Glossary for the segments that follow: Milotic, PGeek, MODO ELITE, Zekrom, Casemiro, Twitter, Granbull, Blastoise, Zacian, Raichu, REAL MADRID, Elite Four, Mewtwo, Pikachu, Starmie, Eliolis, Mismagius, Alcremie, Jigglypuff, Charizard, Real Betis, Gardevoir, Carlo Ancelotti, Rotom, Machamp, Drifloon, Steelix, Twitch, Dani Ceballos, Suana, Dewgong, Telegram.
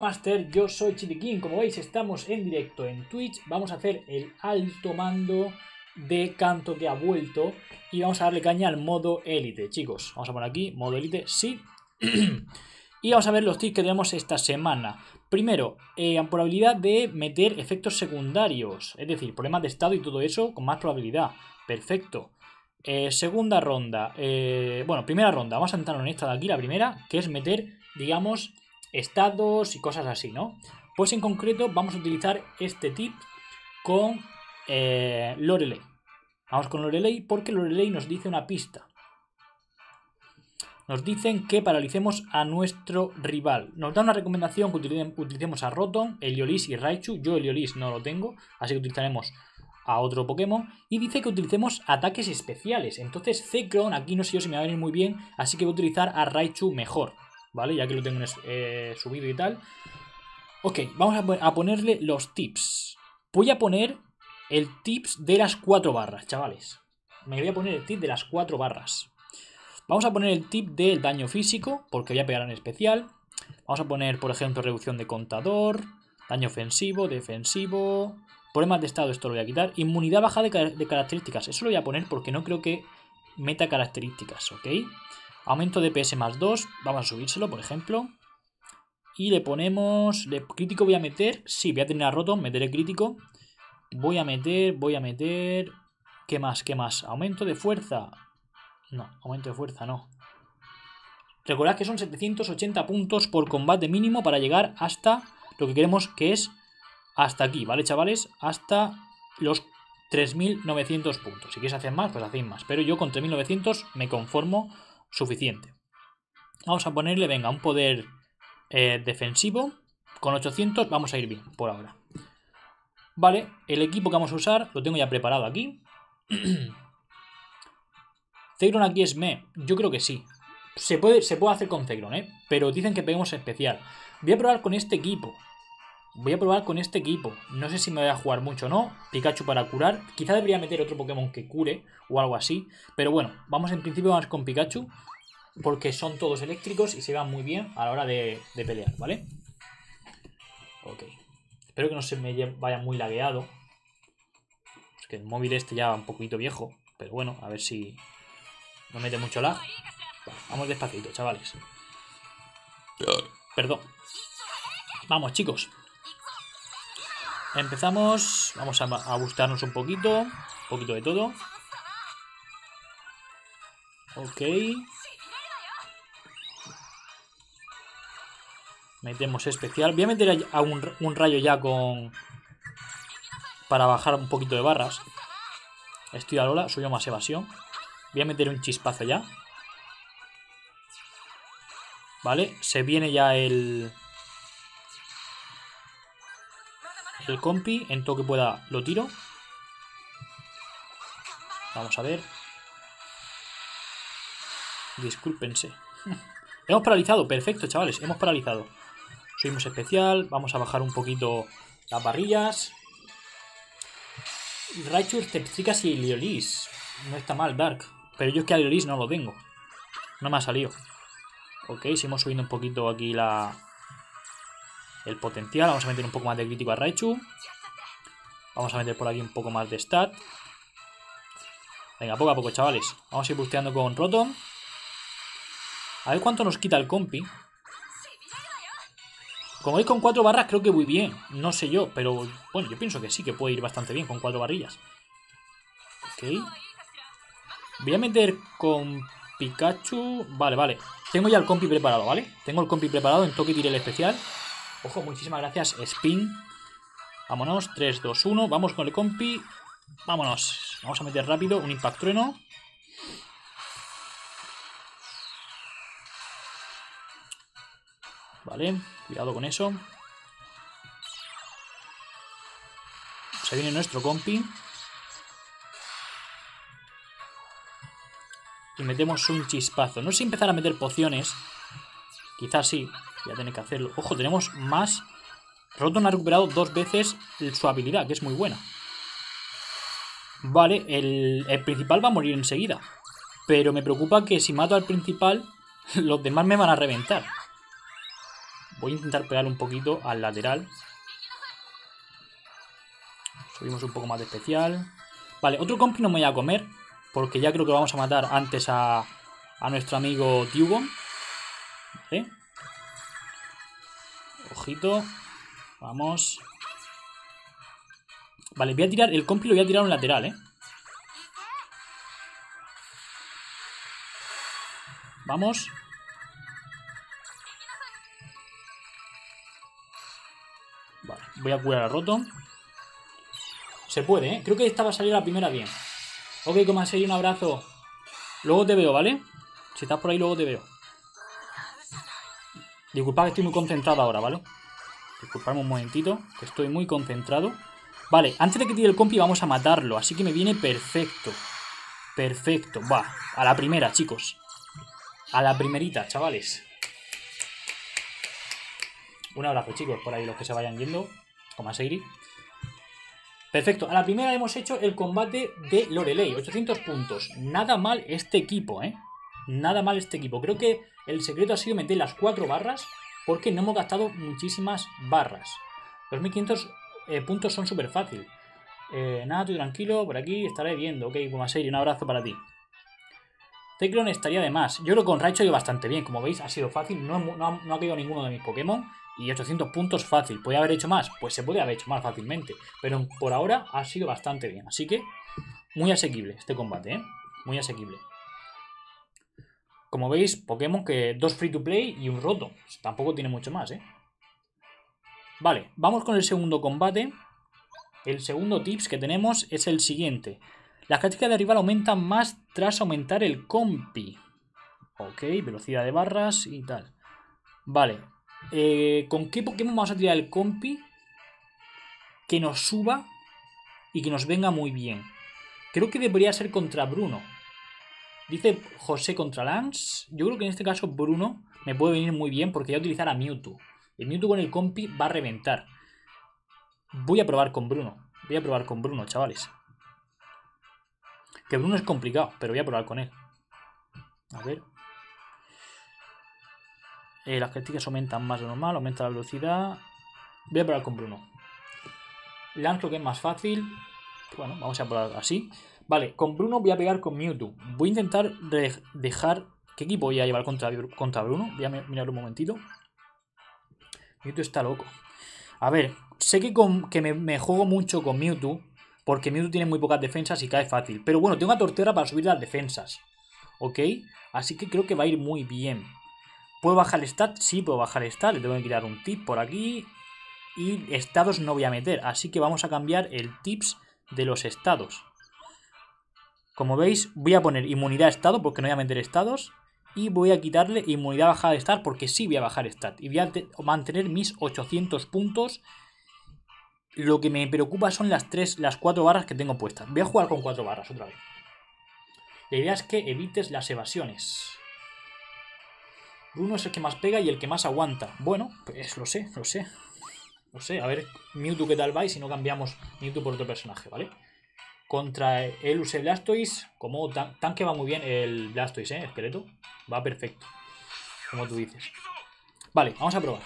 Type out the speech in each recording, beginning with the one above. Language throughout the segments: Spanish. Master, yo soy Chibikin, como veis estamos en directo en Twitch, vamos a hacer el alto mando de Canto que ha vuelto y vamos a darle caña al modo élite, chicos. Vamos a poner aquí, modo élite, sí. Y vamos a ver los tips que tenemos esta semana. Primero, probabilidad de meter efectos secundarios, es decir, problemas de estado y todo eso con más probabilidad, perfecto. Segunda ronda, bueno, primera ronda, vamos a entrar en esta de aquí, la primera, que es meter, digamos, estados y cosas así, ¿no? Pues en concreto vamos a utilizar este tip con Lorelei. Vamos con Lorelei porque Lorelei nos dice una pista. Nos dicen que paralicemos a nuestro rival. Nos da una recomendación que utilicemos a Rotom, Eliolis y Raichu. Yo Eliolis no lo tengo, así que utilizaremos a otro Pokémon. Y dice que utilicemos ataques especiales. Entonces Zekrom aquí no sé yo si me va a venir muy bien, así que voy a utilizar a Raichu mejor, ¿vale? Ya que lo tengo subido y tal. Ok, vamos a ponerle los tips. Voy a poner el tips de las 4 barras, chavales. Me voy a poner el tip de las 4 barras. Vamos a poner el tip del daño físico, porque voy a pegar en especial. Vamos a poner, por ejemplo, reducción de contador, daño ofensivo, defensivo, problemas de estado, esto lo voy a quitar. Inmunidad baja de características, eso lo voy a poner porque no creo que meta características, ¿ok? Aumento de PS más 2, vamos a subírselo, por ejemplo. Y le ponemos... ¿Le crítico voy a meter? Sí, voy a tener a Rotom, meteré crítico. Voy a meter... ¿Qué más? ¿Qué más? Aumento de fuerza... No, aumento de fuerza no. Recordad que son 780 puntos por combate mínimo para llegar hasta lo que queremos, que es hasta aquí, ¿vale, chavales? Hasta los 3.900 puntos. Si quieres hacer más, pues hacéis más. Pero yo con 3.900 me conformo suficiente. Vamos a ponerle, venga, un poder defensivo. Con 800 vamos a ir bien por ahora. Vale, el equipo que vamos a usar lo tengo ya preparado aquí. Zekrom aquí es me, yo creo que sí. Se puede hacer con Zekrom, pero dicen que peguemos especial. Voy a probar con este equipo. No sé si me voy a jugar mucho o no. Pikachu para curar. Quizá debería meter otro Pokémon que cure o algo así. Pero bueno, vamos en principio más con Pikachu, porque son todos eléctricos y se van muy bien a la hora de pelear, ¿vale? Ok. Espero que no se me vaya muy lagueado. Es que el móvil este ya un poquito viejo. Pero bueno, a ver si... No mete mucho lag. Vamos despacito, chavales. Perdón. Vamos, chicos. Empezamos. Vamos a gustarnos un poquito. Un poquito de todo. Ok. Metemos especial. Voy a meter a un rayo ya con... Para bajar un poquito de barras. Estoy a Lola. Suyo más evasión. Voy a meter un chispazo ya. Vale, se viene ya el compi. En todo que pueda lo tiro. Vamos a ver. Discúlpense. Hemos paralizado, perfecto, chavales. Hemos paralizado. Subimos especial. Vamos a bajar un poquito las barrillas. Raichu, Stepsicas y Eliolis. No está mal, Dark. Pero yo es que a Eliolis no lo tengo. No me ha salido. Ok, seguimos subiendo un poquito aquí el potencial. Vamos a meter un poco más de crítico a Raichu. Vamos a meter por aquí un poco más de stat. Venga, poco a poco, chavales. Vamos a ir busteando con Rotom. A ver cuánto nos quita el compi. Como veis, con 4 barras creo que voy bien. No sé yo, pero bueno, yo pienso que sí, que puede ir bastante bien con 4 barrillas. Ok. Voy a meter con Pikachu. Vale, vale. Tengo ya el compi preparado, ¿vale? Tengo el compi preparado. En toque tiré el especial. Ojo, muchísimas gracias, Spin. Vámonos. 3, 2, 1. Vamos con el compi. Vámonos. Vamos a meter rápido. Un impact trueno. Vale. Cuidado con eso. Se viene nuestro compi. Y metemos un chispazo. No sé si empezar a meter pociones. Quizás sí. Voy a tener que hacerlo. Ojo, tenemos más. Rotom ha recuperado 2 veces su habilidad, que es muy buena. Vale, el principal va a morir enseguida. Pero me preocupa que si mato al principal, los demás me van a reventar. Voy a intentar pegar un poquito al lateral. Subimos un poco más de especial. Vale, otro compi no me voy a comer, porque ya creo que vamos a matar antes a nuestro amigo Dewgong. ¿Vale? Ojito. Vamos. Vale, voy a tirar el compi, lo voy a tirar a un lateral, ¿eh? Vamos. Vale, voy a curar a Rotom. Se puede, ¿eh? Creo que esta va a salir la primera bien. Ok, como así, un abrazo. Luego te veo, ¿vale? Si estás por ahí, luego te veo. Disculpad que estoy muy concentrado ahora, ¿vale? Disculpadme un momentito, que estoy muy concentrado. Vale, antes de que tire el compi vamos a matarlo, así que me viene perfecto. Perfecto, va, a la primera, chicos. A la primerita, chavales. Un abrazo, chicos, por ahí los que se vayan yendo. Como a Seiri. Perfecto, a la primera hemos hecho el combate de Lorelei, 800 puntos. Nada mal este equipo, ¿eh? Nada mal este equipo. Creo que el secreto ha sido meter las 4 barras, porque no hemos gastado muchísimas barras. 2500 puntos son súper fácil. Nada, tú tranquilo, por aquí estaré viendo. Ok, Kumaseiri, un abrazo para ti. Teclon estaría de más. Yo creo que con Raichu ha ido bastante bien. Como veis, ha sido fácil. No ha caído ninguno de mis Pokémon. Y 800 puntos fácil. ¿Podría haber hecho más? Pues se podría haber hecho más fácilmente. Pero por ahora ha sido bastante bien. Así que muy asequible este combate, ¿eh? Muy asequible. Como veis, Pokémon que 2 free to play y un roto. Tampoco tiene mucho más, ¿eh? Vale, vamos con el segundo combate. El segundo tips que tenemos es el siguiente. Las características de rival aumentan más tras aumentar el compi. Ok, velocidad de barras y tal. Vale. ¿Con qué Pokémon vamos a tirar el compi? Que nos suba y que nos venga muy bien. Creo que debería ser contra Bruno. Dice José contra Lance. Yo creo que en este caso Bruno me puede venir muy bien porque voy a utilizar a Mewtwo. El Mewtwo con el compi va a reventar. Voy a probar con Bruno. Voy a probar con Bruno, chavales. Que Bruno es complicado, pero voy a probar con él. A ver. Las características aumentan más de normal, aumenta la velocidad. Voy a probar con Bruno. Lance creo que es más fácil. Bueno, vamos a probar así. Vale, con Bruno voy a pegar con Mewtwo. Voy a intentar dejar... ¿Qué equipo voy a llevar contra Bruno? Voy a mirar un momentito. Mewtwo está loco. A ver, sé que me juego mucho con Mewtwo, porque Mewtwo tiene muy pocas defensas y cae fácil. Pero bueno, tengo a Torterra para subir las defensas. ¿Ok? Así que creo que va a ir muy bien. ¿Puedo bajar el stat? Sí, puedo bajar el stat. Le tengo que tirar un tip por aquí. Y estados no voy a meter. Así que vamos a cambiar el tips de los estados. Como veis, voy a poner inmunidad a estado porque no voy a meter estados. Y voy a quitarle inmunidad bajada de stat porque sí voy a bajar stat. Y voy a mantener mis 800 puntos. Lo que me preocupa son las 4 barras que tengo puestas. Voy a jugar con 4 barras otra vez. La idea es que evites las evasiones. Bruno es el que más pega y el que más aguanta. Bueno, pues lo sé, lo sé. Lo sé, a ver Mewtwo qué tal va y si no cambiamos Mewtwo por otro personaje, ¿vale? Contra el use Blastoise, como tanque va muy bien el Blastoise, ¿eh? Esqueleto. Va perfecto, como tú dices. Vale, vamos a probar.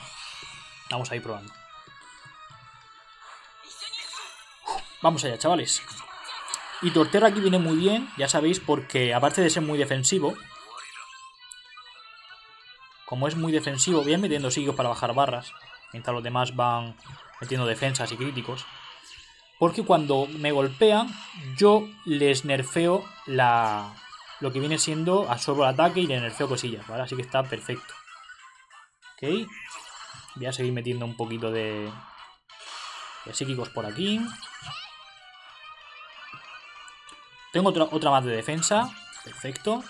Vamos a ir probando. Vamos allá, chavales. Y Torterra aquí viene muy bien, ya sabéis, porque aparte de ser muy defensivo, como es muy defensivo, voy a ir metiendo siglos para bajar barras, mientras los demás van metiendo defensas y críticos. Porque cuando me golpean, yo les nerfeo lo que viene siendo, absorbo el ataque y le nerfeo cosillas, ¿vale? Así que está perfecto. Ok. Voy a seguir metiendo un poquito de psíquicos por aquí. Tengo otra más de defensa. Perfecto.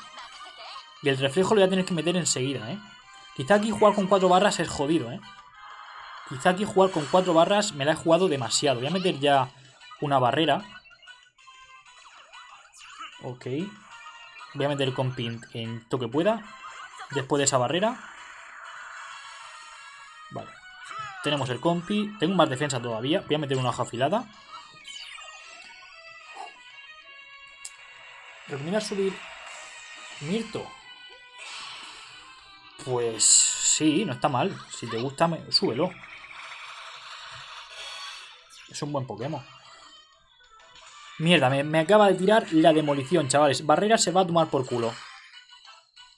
Y el reflejo lo voy a tener que meter enseguida, ¿eh? Quizá aquí jugar con 4 barras es jodido, ¿eh? Quizá aquí jugar con 4 barras me la he jugado demasiado. Voy a meter ya una barrera. Ok. Voy a meter con pin en toque pueda. Después de esa barrera. Vale. Tenemos el compi. Tengo más defensa todavía. Voy a meter una hoja afilada. ¿Recomiendas subir Mirto? Pues Sí, no está mal. Si te gusta, súbelo. Es un buen Pokémon. Mierda, me acaba de tirar la demolición, chavales. Barrera se va a tomar por culo.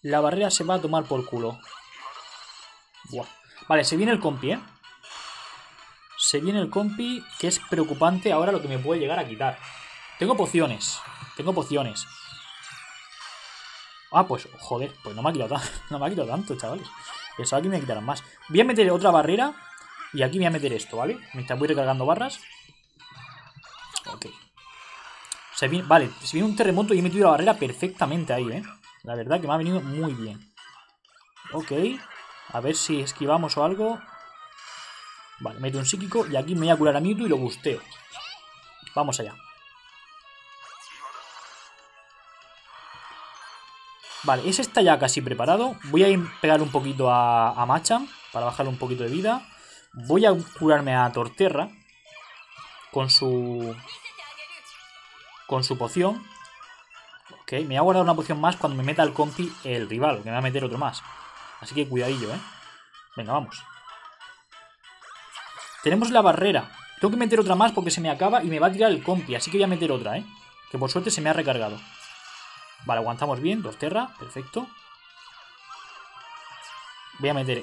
La barrera se va a tomar por culo. Buah. Vale, se viene el compi, ¿eh? Se viene el compi, que es preocupante ahora lo que me puede llegar a quitar. Tengo pociones. Tengo pociones. Ah, pues, joder, pues no me ha quitado, no me ha quitado tanto, chavales. Pensaba que me quitaran más. Voy a meter otra barrera y aquí voy a meter esto, ¿vale? Mientras voy recargando barras. Ok. Se viene, vale, se viene un terremoto y he metido la barrera perfectamente ahí, ¿eh? La verdad que me ha venido muy bien. Ok. A ver si esquivamos o algo. Vale, meto un psíquico y aquí me voy a curar a Mewtwo y lo busteo. Vamos allá. Vale, ese está ya casi preparado. Voy a ir pegar un poquito a Machamp para bajarle un poquito de vida. Voy a curarme a Torterra con su poción. Ok, me voy a guardar una poción más cuando me meta el compi el rival, que me va a meter otro más. Así que cuidadillo, ¿eh? Venga, vamos. Tenemos la barrera. Tengo que meter otra más porque se me acaba y me va a tirar el compi. Así que voy a meter otra, ¿eh? Que por suerte se me ha recargado. Vale, aguantamos bien, Torterra, perfecto. Voy a meter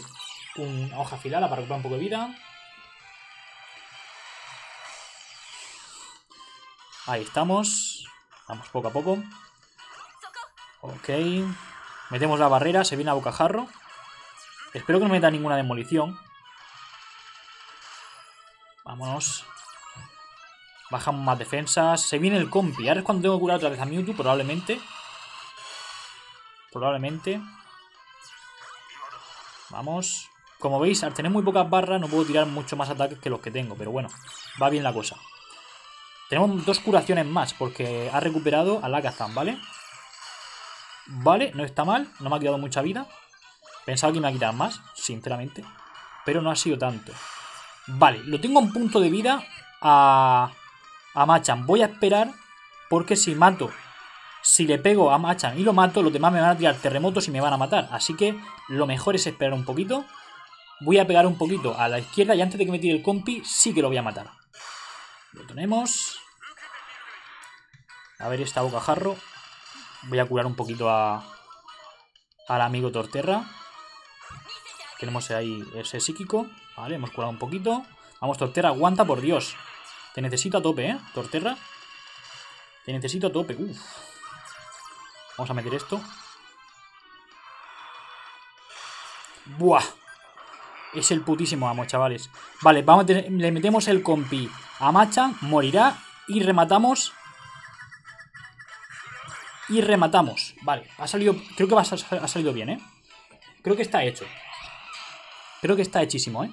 una hoja afilada para ocupar un poco de vida. Ahí estamos. Vamos poco a poco. Ok. Metemos la barrera, se viene a bocajarro. Espero que no me meta ninguna demolición. Vámonos. Bajamos más defensas. Se viene el compi. Ahora es cuando tengo que curar otra vez a Mewtwo, probablemente. Probablemente. Vamos. Como veis, al tener muy pocas barras no puedo tirar mucho más ataques que los que tengo. Pero bueno, va bien la cosa. Tenemos dos curaciones más porque ha recuperado a Agatha, ¿vale? Vale, no está mal. No me ha quitado mucha vida. Pensaba que me iba a quitar más, sinceramente. Pero no ha sido tanto. Vale, lo tengo a un punto de vida a Machamp. Voy a esperar porque si mato... Si le pego a Machamp y lo mato, los demás me van a tirar terremotos y me van a matar. Así que lo mejor es esperar un poquito. Voy a pegar un poquito a la izquierda y antes de que me tire el compi sí que lo voy a matar. Lo tenemos. A ver esta bocajarro. Voy a curar un poquito al amigo Torterra. Tenemos ahí ese psíquico. Vale, hemos curado un poquito. Vamos, Torterra, aguanta, por Dios. Te necesito a tope, ¿eh, Torterra? Te necesito a tope. Uf. Vamos a meter esto. ¡Buah! Es el putísimo amo, chavales. Vale, vamos a tener, le metemos el compi a Machamp, morirá y rematamos. Y rematamos. Vale, ha salido, creo que ha salido bien, ¿eh? Creo que está hecho. Creo que está hechísimo, ¿eh?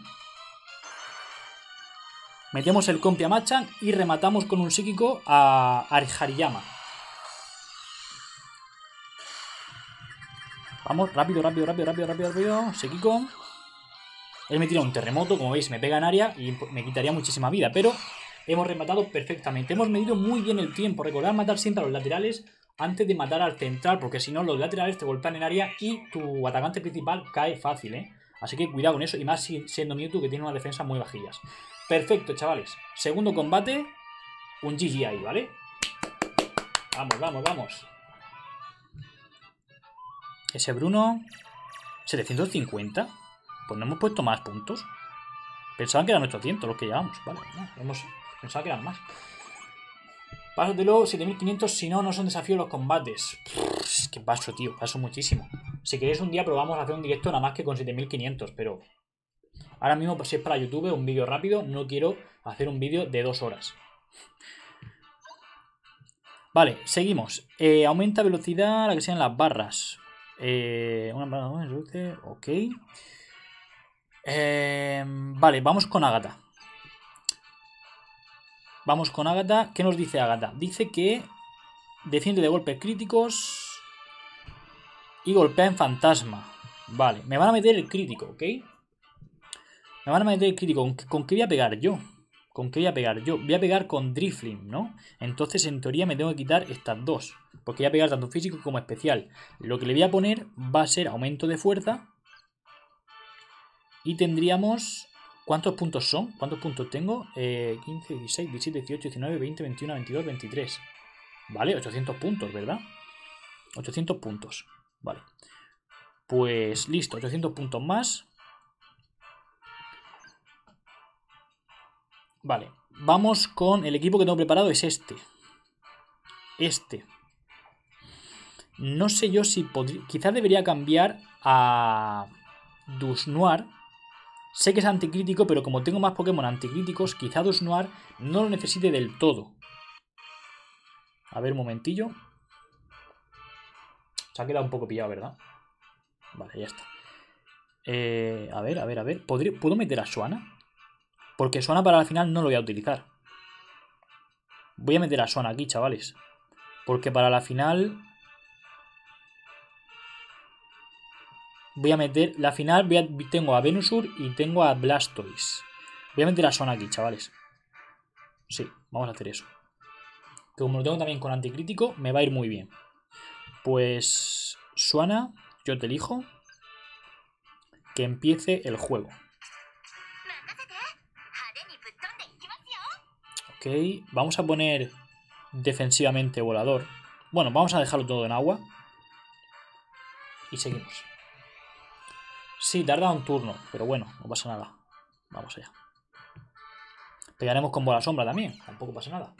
Metemos el compi a Machamp y rematamos con un psíquico a Hariyama. Vamos, rápido, rápido, rápido, rápido, rápido, rápido. Psíquico. Él me tira un terremoto, como veis, me pega en área y me quitaría muchísima vida, pero hemos rematado perfectamente. Hemos medido muy bien el tiempo. Recordad matar siempre a los laterales antes de matar al central, porque si no, los laterales te golpean en área y tu atacante principal cae fácil, ¿eh? Así que cuidado con eso, y más siendo Mewtwo, que tiene una defensa muy bajillas. Perfecto, chavales. Segundo combate, un GG ahí, ¿vale? Vamos, vamos, vamos. Ese Bruno... 750. Pues no hemos puesto más puntos. Pensaban que eran 800 los que llevamos. Vale, no, pensaban que eran más. Pásatelo, 7500. Si no, no son desafíos los combates. Es que paso, tío. Paso muchísimo. Si queréis un día probamos a hacer un directo nada más que con 7500. Pero ahora mismo, pues, si es para YouTube, un vídeo rápido. No quiero hacer un vídeo de 2 horas. Vale, seguimos. Aumenta velocidad a la que sean las barras. Ok. Vale, vamos con Agatha. Vamos con Agatha. ¿Qué nos dice Agatha? Dice que defiende de golpes críticos y golpea en fantasma. Vale, me van a meter el crítico, ¿ok? Me van a meter el crítico. ¿Con qué voy a pegar yo? ¿Con qué voy a pegar yo? Voy a pegar con Drifloon, ¿no? Entonces, en teoría, me tengo que quitar estas dos, porque voy a pegar tanto físico como especial. Lo que le voy a poner va a ser aumento de fuerza Y tendríamos... ¿Cuántos puntos son? ¿Cuántos puntos tengo? 15, 16, 17, 18, 19, 20, 21, 22, 23. Vale, 800 puntos, ¿verdad? 800 puntos. Vale. Pues listo, 800 puntos más. Vale, vamos con el equipo que tengo preparado, es este. Este. No sé yo si podría... Quizás debería cambiar a Dusknoir. Sé que es anticrítico, pero como tengo más Pokémon anticríticos, quizá Dusknoir no lo necesite del todo. A ver, un momentillo. Se ha quedado un poco pillado, ¿verdad? Vale, ya está. A ver. ¿Puedo meter a Suana? Porque Suana para la final no lo voy a utilizar. Voy a meter a Suana aquí, chavales. Porque para la final... Voy a meter... La final tengo a Venusaur y tengo a Blastoise. Voy a meter a Suana aquí, chavales. Sí, vamos a hacer eso. Que como lo tengo también con anticrítico, me va a ir muy bien. Pues... Suana... Yo te elijo que empiece el juego. Ok, vamos a poner defensivamente volador. Bueno, vamos a dejarlo todo en agua. Y seguimos. Sí, tarda un turno, pero bueno, no pasa nada. Vamos allá. Pegaremos con bola sombra también, tampoco pasa nada.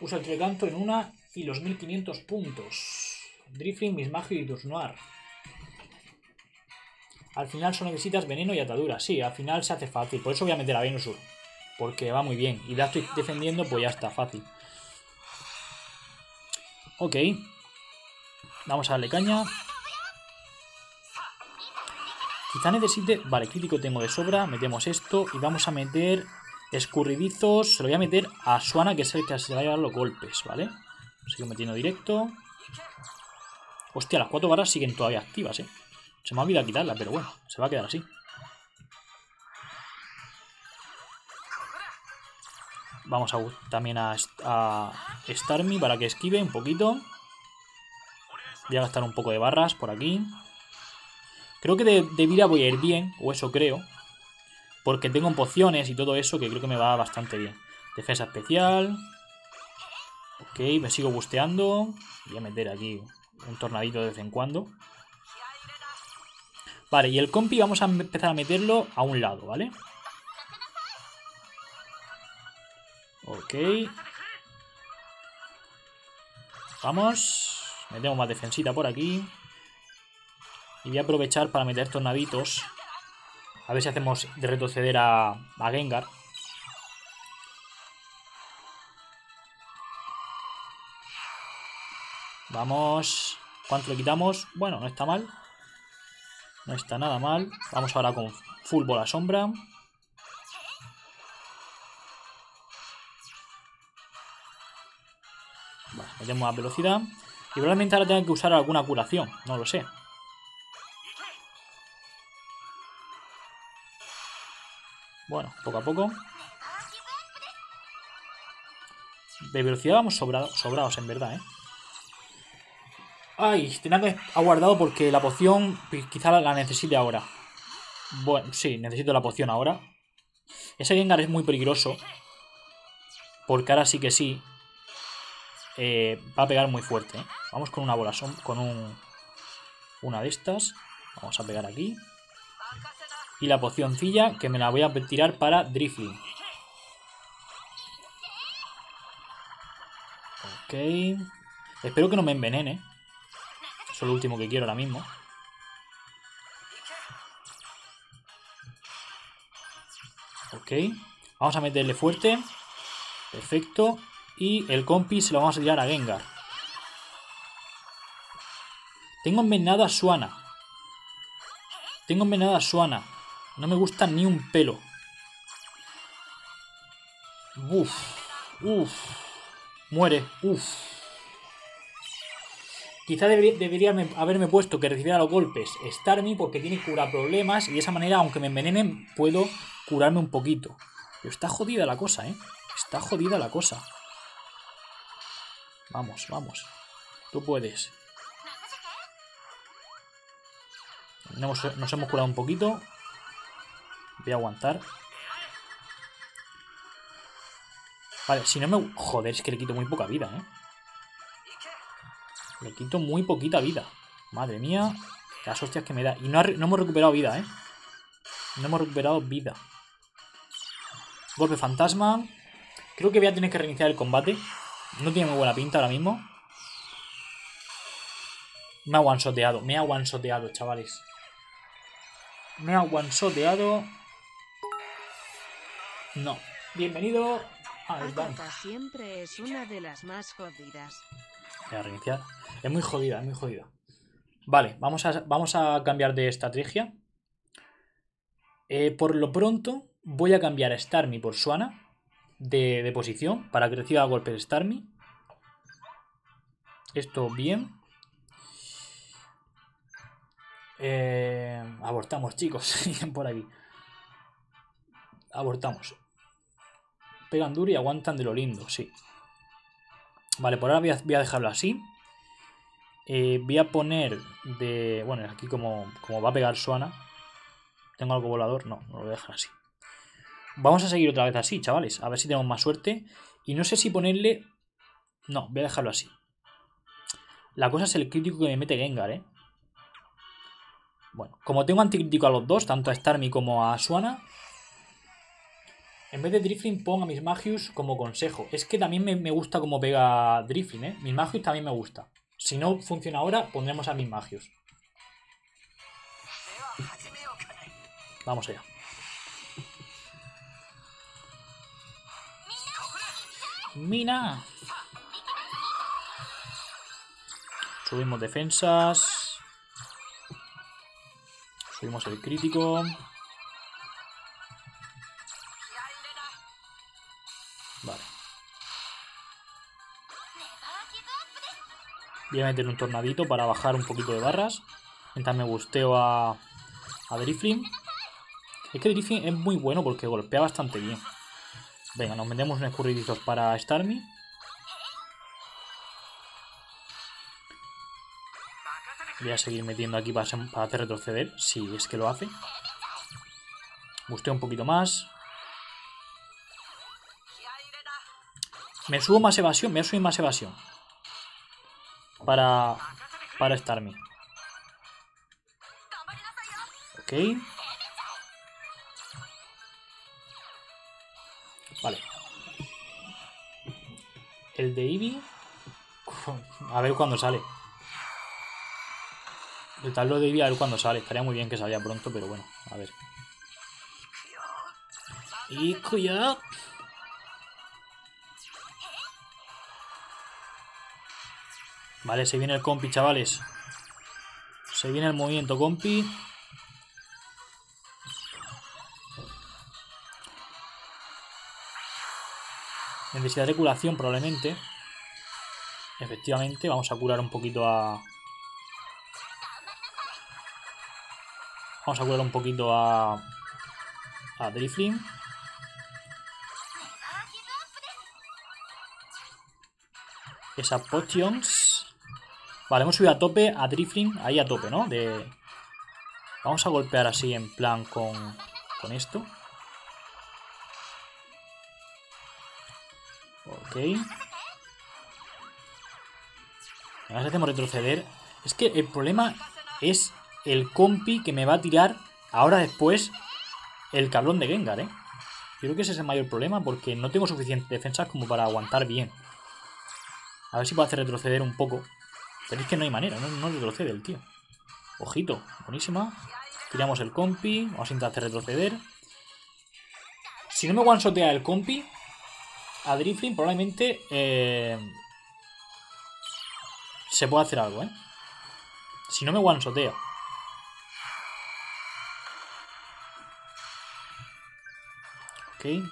Usa el trecanto en una y los 1500 puntos. Drifloon, Mismagius y Dusknoir. Al final solo necesitas veneno y atadura. Sí, al final se hace fácil. Por eso voy a meter a Venusaur. Porque va muy bien. Y la estoy defendiendo, pues ya está, fácil. Ok. Vamos a darle caña. Quizá necesite... Vale, crítico tengo de sobra. Metemos esto. Y vamos a meter escurridizos. Se lo voy a meter a Suana, que es el que se va a llevar los golpes, ¿vale? Sigo metiendo directo. Hostia, las 4 barras siguen todavía activas, ¿eh? Se me ha olvidado quitarlas, pero bueno, se va a quedar así. Vamos a también a Starmie para que esquive un poquito. Voy a gastar un poco de barras por aquí. Creo que de vida voy a ir bien, o eso creo. Porque tengo pociones y todo eso que creo que me va bastante bien. Defensa especial. Ok, me sigo busteando. Voy a meter aquí... un tornadito de vez en cuando. Vale, y el compi vamos a empezar a meterlo a un lado, ¿vale? Ok. Vamos. Metemos más defensita por aquí. Y voy a aprovechar para meter tornaditos. A ver si hacemos de retroceder a Gengar. Vamos. ¿Cuánto le quitamos? Bueno, no está mal. No está nada mal. Vamos ahora con full bola sombra. Vale, metemos más velocidad. Y probablemente ahora tenga que usar alguna curación. No lo sé. Bueno, poco a poco. De velocidad vamos sobrados, en verdad, ¿eh? Ay, tenía que aguardado porque la poción quizá la necesite ahora. Bueno, sí, necesito la poción ahora. Ese Gengar es muy peligroso. Porque ahora sí que sí. Va a pegar muy fuerte, ¿eh? Vamos con una bola sombra. Con una de estas. Vamos a pegar aquí. Y la pocioncilla que me la voy a tirar para Drifloon. Ok. Espero que no me envenene. Eso es lo último que quiero ahora mismo. Ok. Vamos a meterle fuerte. Perfecto. Y el compi se lo vamos a tirar a Gengar. Tengo envenenado a Suana. No me gusta ni un pelo. Uf. Muere. Quizá debería haberme puesto que recibiera los golpes Starmie porque tiene cura problemas y de esa manera, aunque me envenenen, puedo curarme un poquito. Pero está jodida la cosa, ¿eh? Está jodida la cosa. Vamos. Tú puedes. Nos hemos curado un poquito. Voy a aguantar. Vale, si no me... Joder, es que le quito muy poca vida, ¿eh? Le quito muy poquita vida. Madre mía. Las hostias que me da. Y no hemos recuperado vida, ¿eh? No hemos recuperado vida. Golpe fantasma. Creo que voy a tener que reiniciar el combate. No tiene muy buena pinta ahora mismo. Me ha one-shoteado. Me ha one-shoteado, chavales. Me ha one-shoteado. No. Bienvenido al ban. Agatha siempre es una de las más jodidas. Voy a reiniciar. Es muy jodida, es muy jodida. Vale, vamos a cambiar de estrategia. Por lo pronto voy a cambiar a Starmie por Suana de posición para que reciba golpes de Starmie. Esto bien. Abortamos, chicos. Por aquí. Abortamos. Pegan duro y aguantan de lo lindo, sí. Vale, por ahora voy a dejarlo así. Voy a poner de... Bueno, aquí como va a pegar Suana. ¿Tengo algo volador? No, no lo voy a dejar así. Vamos a seguir otra vez así, chavales. A ver si tenemos más suerte. Y no sé si ponerle... No, voy a dejarlo así. La cosa es el crítico que me mete Gengar, ¿eh? Bueno, como tengo anticrítico a los dos, tanto a Starmie como a Suana, en vez de Drifloon pongo a Mismagius como consejo. Es que también me gusta como pega Drifloon, ¿eh? Mismagius también me gusta. Si no funciona ahora, pondremos a Mismagius. Vamos allá. Mina. Subimos defensas. Subimos el crítico. Vale. Voy a meter un tornadito para bajar un poquito de barras. Mientras me gusteo a Drifloon. Es que Drifloon es muy bueno porque golpea bastante bien. Venga, nos metemos unos escurridizos para Starmie. Voy a seguir metiendo aquí para hacer retroceder, si es que lo hace. Busteo un poquito más. Me subo más evasión, me voy a subir más evasión. Para Starmie. Ok. Vale. El de Eevee. A ver cuándo sale. El tablo de Eevee a ver cuándo sale. Estaría muy bien que salía pronto, pero bueno. A ver. Y cuidado. Vale, se viene el compi, chavales. Se viene el movimiento compi. Necesidad de curación probablemente. Efectivamente, vamos a curar un poquito a... Vamos a curar un poquito a Drifloon. Esas potions. Vale, hemos subido a tope a Drifloon. Ahí a tope, ¿no? Vamos a golpear así en plan con esto. Ok. Ahora hacemos retroceder. Es que el problema es el compi que me va a tirar ahora después el cabrón de Gengar, ¿eh? Yo creo que ese es el mayor problema porque no tengo suficientes defensas como para aguantar bien. A ver si puedo hacer retroceder un poco. Pero es que no hay manera, no retrocede el tío. Ojito, buenísima. Tiramos el compi, vamos a intentar hacer retroceder. Si no me one-shotea el compi... A Drifloon probablemente se puede hacer algo, ¿eh? Si no me one-shotea. Ok. Y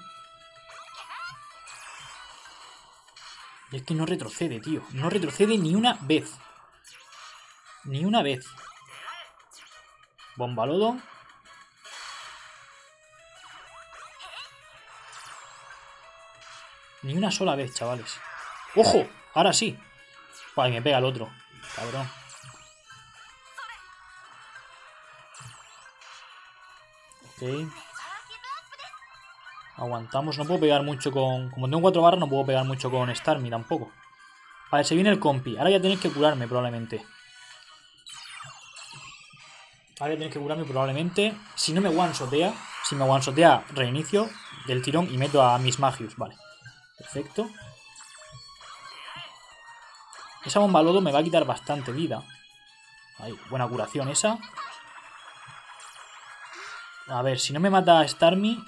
es que no retrocede, tío. No retrocede ni una vez. Ni una vez. Bomba lodo. Ni una sola vez, chavales. ¡Ojo! Ahora sí. Vale, me pega el otro. Cabrón. Ok. Aguantamos. No puedo pegar mucho con... Como tengo 4 barras, no puedo pegar mucho con Starmie tampoco. Vale, se viene el compi. Ahora ya tenéis que curarme probablemente. Ahora ya tenéis que curarme probablemente. Si no me one-shotea. Si me one-shotea, reinicio del tirón y meto a Mismagius. Vale. Perfecto. Esa bomba lodo me va a quitar bastante vida. Ahí, buena curación esa. A ver, si no me mata a Starmie,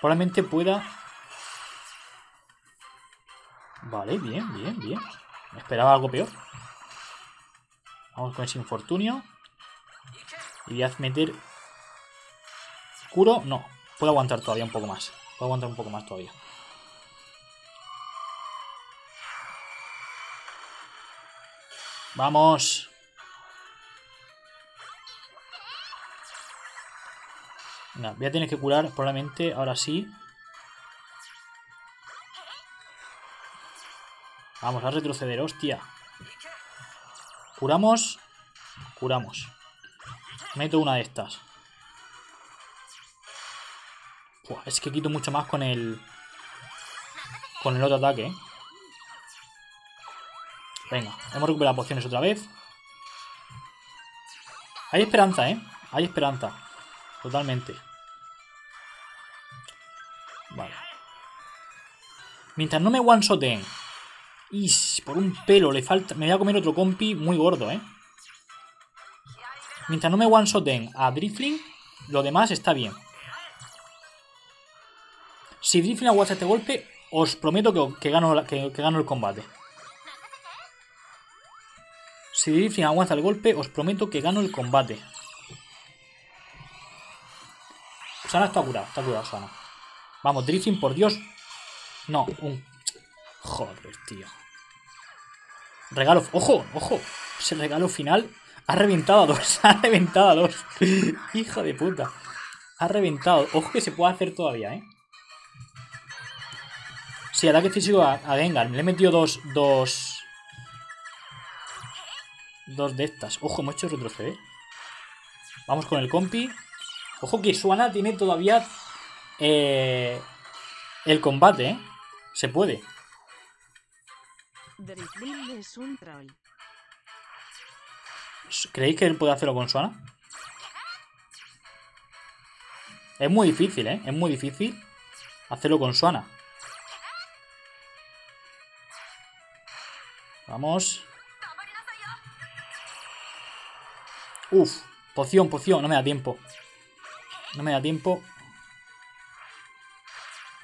probablemente pueda... Vale, bien, bien, bien. Me esperaba algo peor. Vamos con ese infortunio. Y voy a meter... Curo, no. Puedo aguantar todavía un poco más. Puedo aguantar un poco más todavía. ¡Vamos! No, voy a tener que curar probablemente, ahora sí. Vamos a retroceder, hostia. Curamos. Curamos. Meto una de estas. Buah, es que quito mucho más con el... Con el otro ataque, ¿eh? Venga, hemos recuperado pociones otra vez. Hay esperanza, ¿eh? Hay esperanza. Totalmente. Vale. Mientras no me one-shoten. Y por un pelo le falta... Me voy a comer otro compi muy gordo, ¿eh? Mientras no me one-shoten a Drifloon, lo demás está bien. Si Drifloon aguanta este golpe, os prometo que gano el combate. Si Drifloon aguanta el golpe, os prometo que gano el combate. Suana está curada Suana. Vamos, Drifloon, por Dios. No, un... Joder, tío. Regalo... ¡Ojo, ojo! Ese regalo final ha reventado a dos. Ha reventado a dos. Hijo de puta. Ha reventado. Ojo que se puede hacer todavía, ¿eh? Sí, ataque físico a Gengar. Me le he metido dos de estas. Ojo, hemos hecho retroceder. Vamos con el compi. Ojo que Suana tiene todavía el combate, ¿eh? Se puede. ¿Creéis que él puede hacerlo con Suana? Es muy difícil, ¿eh? Es muy difícil hacerlo con Suana. Vamos. Uf, poción, poción, no me da tiempo. No me da tiempo.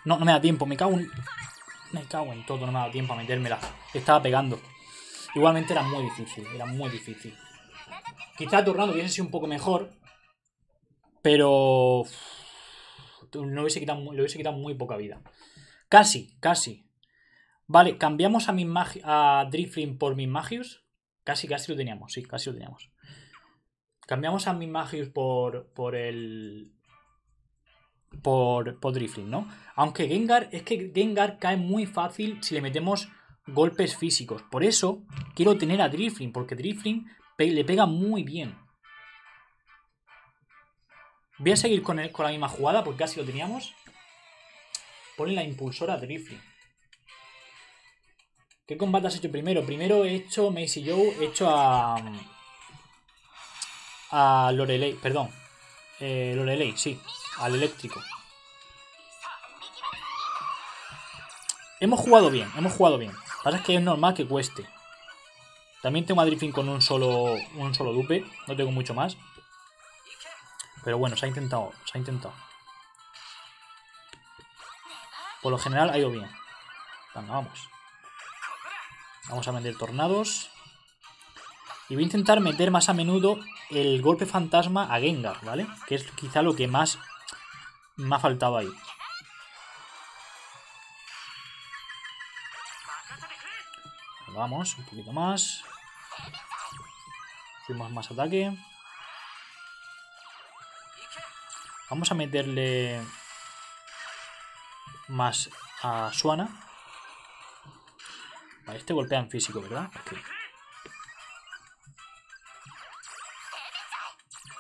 No, no me da tiempo, me cago en todo, no me da tiempo a metérmela. Estaba pegando. Igualmente era muy difícil, era muy difícil. Quizá Tornado hubiese sido un poco mejor, pero no hubiese quitado, le hubiese quitado muy poca vida. Casi, casi. Vale, cambiamos a Drifloon por Mismagius. Casi, casi lo teníamos, sí, casi lo teníamos. Cambiamos a Mismagius por Drifloon, ¿no? Aunque Gengar, es que Gengar cae muy fácil si le metemos golpes físicos. Por eso quiero tener a Drifloon, porque Drifloon le pega muy bien. Voy a seguir con la misma jugada, porque casi lo teníamos. Ponen la impulsora a Drifloon. ¿Qué combate has hecho primero? Primero he hecho Macy Joe, he hecho a Lorelei, perdón. Lorelei, sí. Al eléctrico. Hemos jugado bien, hemos jugado bien. Lo que pasa es que es normal que cueste. También tengo a Drifloon con un solo dupe. No tengo mucho más. Pero bueno, se ha intentado. Se ha intentado. Por lo general ha ido bien. Venga, vamos. Vamos a meter tornados. Y voy a intentar meter más a menudo el golpe fantasma a Gengar, ¿vale? Que es quizá lo que más me ha faltado ahí. Vamos, un poquito más. Hacemos más ataque. Vamos a meterle más a Suana. Vale, este golpea en físico, ¿verdad? Okay.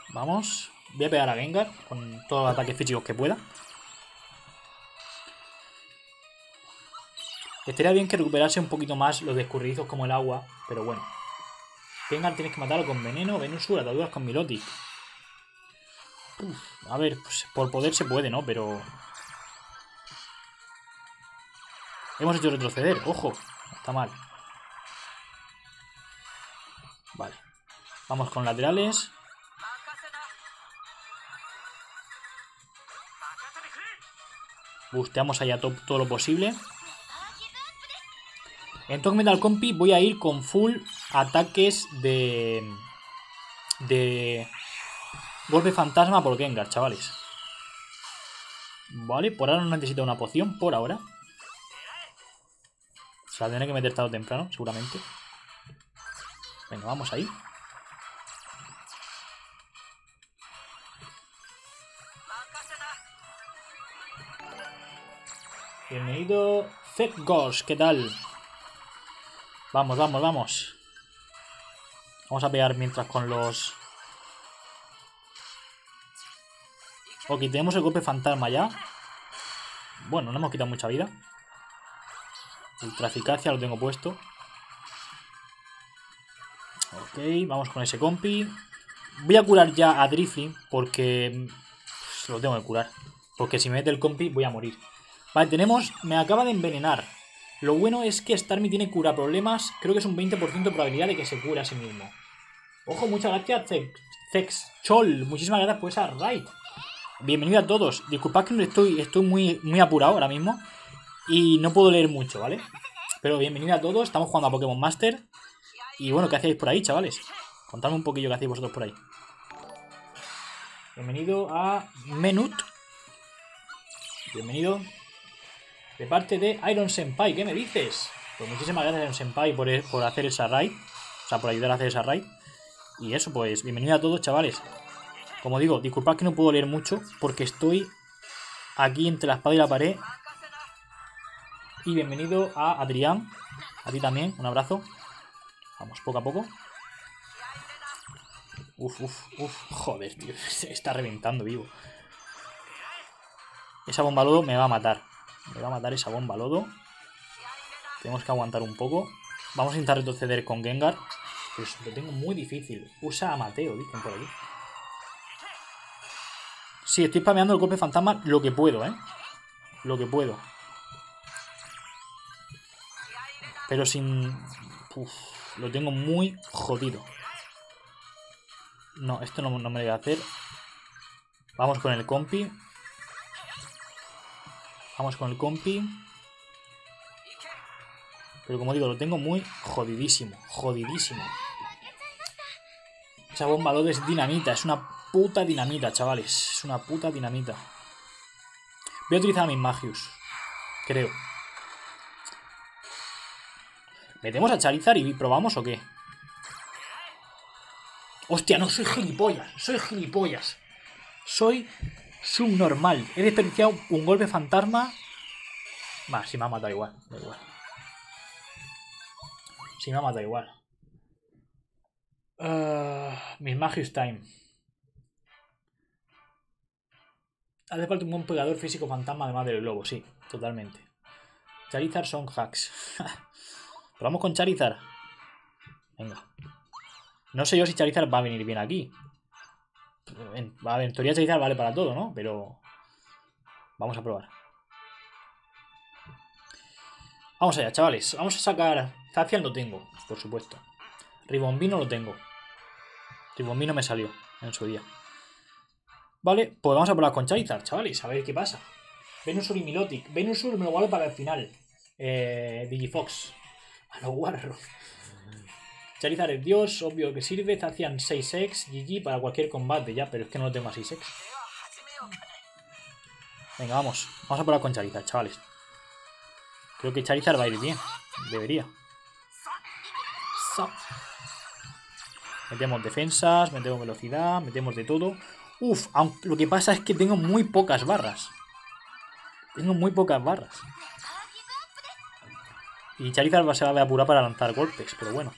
Vamos. Voy a pegar a Gengar con todos los ataques físicos que pueda. Estaría bien que recuperase un poquito más los descurridizos como el agua, pero bueno. Gengar tienes que matarlo con veneno, Venusaur, ataduras con Milotic. A ver, pues por poder se puede, ¿no? Pero... hemos hecho retroceder, ojo. Está mal. Vale. Vamos con laterales. Busteamos allá top todo lo posible. En Talk Metal Compi voy a ir con full ataques de golpe fantasma por Gengar, chavales. Vale, por ahora no necesito una poción, por ahora. Se la tendré que meter tarde o temprano, seguramente. Venga, vamos ahí. Bienvenido Zekgos, ¿qué tal? Vamos, vamos, vamos. Vamos a pegar mientras con los... ok, tenemos el golpe fantasma ya. Bueno, no hemos quitado mucha vida. Ultra eficacia lo tengo puesto. Ok, vamos con ese compi. Voy a curar ya a Drifloon porque... lo tengo que curar. Porque si me mete el compi voy a morir. Vale, tenemos... me acaba de envenenar. Lo bueno es que Starmie tiene cura problemas. Creo que es un 20% de probabilidad de que se cure a sí mismo. Ojo, muchas gracias, Zexchol. Muchísimas gracias por esa raid. Bienvenido a todos. Disculpad que no estoy muy apurado ahora mismo. Y no puedo leer mucho, ¿vale? Pero bienvenido a todos. Estamos jugando a Pokémon Master. Y bueno, ¿qué hacéis por ahí, chavales? Contadme un poquillo qué hacéis vosotros por ahí. Bienvenido a Menut. Bienvenido. De parte de Iron Senpai, ¿qué me dices? Pues muchísimas gracias, Iron Senpai, por hacer esa raid. O sea, por ayudar a hacer esa raid. Y eso, pues, bienvenido a todos, chavales. Como digo, disculpad que no puedo leer mucho, porque estoy aquí entre la espada y la pared. Y bienvenido a Adrián. A ti también, un abrazo. Vamos, poco a poco. Uf, uf, uf. Joder, tío, se está reventando vivo. Esa bomba lodo me va a matar. Me va a matar esa bomba lodo. Tenemos que aguantar un poco. Vamos a intentar retroceder con Gengar. Pues lo tengo muy difícil. Usa a Mateo, dicen por aquí. Sí, estoy spameando el golpe fantasma lo que puedo, ¿eh? Lo que puedo. Pero sin... uf, lo tengo muy jodido. No, esto no me debe hacer. Vamos con el compi. Vamos con el compi. Pero como digo, lo tengo muy jodidísimo. Jodidísimo. Esa bomba lodo es dinamita. Es una puta dinamita, chavales. Es una puta dinamita. Voy a utilizar a Mismagius. Creo. ¿Metemos a Charizard y probamos o qué? Hostia, no, soy gilipollas. Soy gilipollas. Soy... subnormal. He desperdiciado un golpe fantasma. Va, si me ha matado igual. Da igual. Si me ha matado igual. Mismagius time. Hace falta un buen pegador físico fantasma además del globo. Sí, totalmente. Charizard son hacks. Probamos con Charizard. Venga. No sé yo si Charizard va a venir bien aquí. En teoría Charizard vale para todo, ¿no? Pero vamos a probar. Vamos allá, chavales. Vamos a sacar... Zacian lo tengo, por supuesto. Ribombino lo tengo. Ribombino me salió en su día. Vale, pues vamos a probar con Charizard, chavales. A ver qué pasa. Venusaur y Milotic. Venusaur me lo guardo para el final. Digifox. A lo guarro. Charizard es Dios, obvio que sirve. Zacian 6x, GG para cualquier combate ya, pero es que no lo tengo a 6x. Venga, vamos. Vamos a probar con Charizard, chavales. Creo que Charizard va a ir bien. Debería. Metemos defensas, metemos velocidad, metemos de todo. Uf, lo que pasa es que tengo muy pocas barras. Tengo muy pocas barras. Y Charizard se va a apurar para lanzar golpes, pero bueno.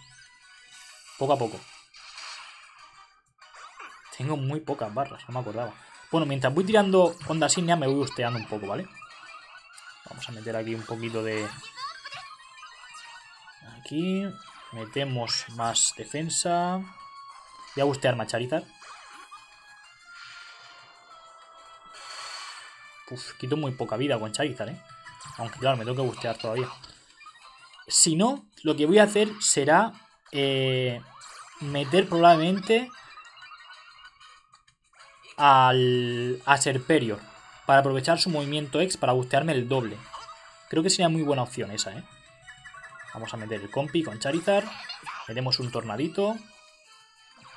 Poco a poco. Tengo muy pocas barras, no me acordaba. Bueno, mientras voy tirando onda signia me voy busteando un poco, ¿vale? Vamos a meter aquí un poquito de... Aquí... Metemos más defensa. Voy a bustear más Charizard. Uf, quito muy poca vida con Charizard, ¿eh? Aunque claro, me tengo que bustear todavía. Si no, lo que voy a hacer será... meter probablemente... A Serperior. Para aprovechar su movimiento X para bustearme el doble. Creo que sería muy buena opción esa, ¿eh? Vamos a meter el Compi con Charizard. Metemos un Tornadito.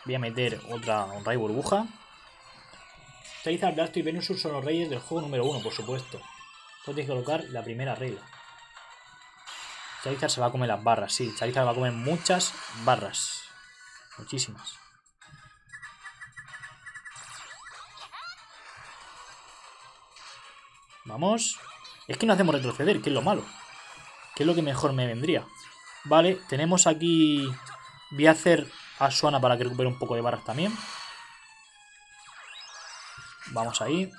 Voy a meter otra Honra y Burbuja. Charizard, Blastoise y Venusaur son los reyes del juego número 1, por supuesto. Entonces tienes que colocar la primera regla. Charizard se va a comer las barras, sí. Charizard va a comer muchas barras. Muchísimas. Vamos. Es que no hacemos retroceder, que es lo malo. Que es lo que mejor me vendría. Vale, tenemos aquí... Voy a hacer a Suana para que recupere un poco de barras también. Vamos ahí.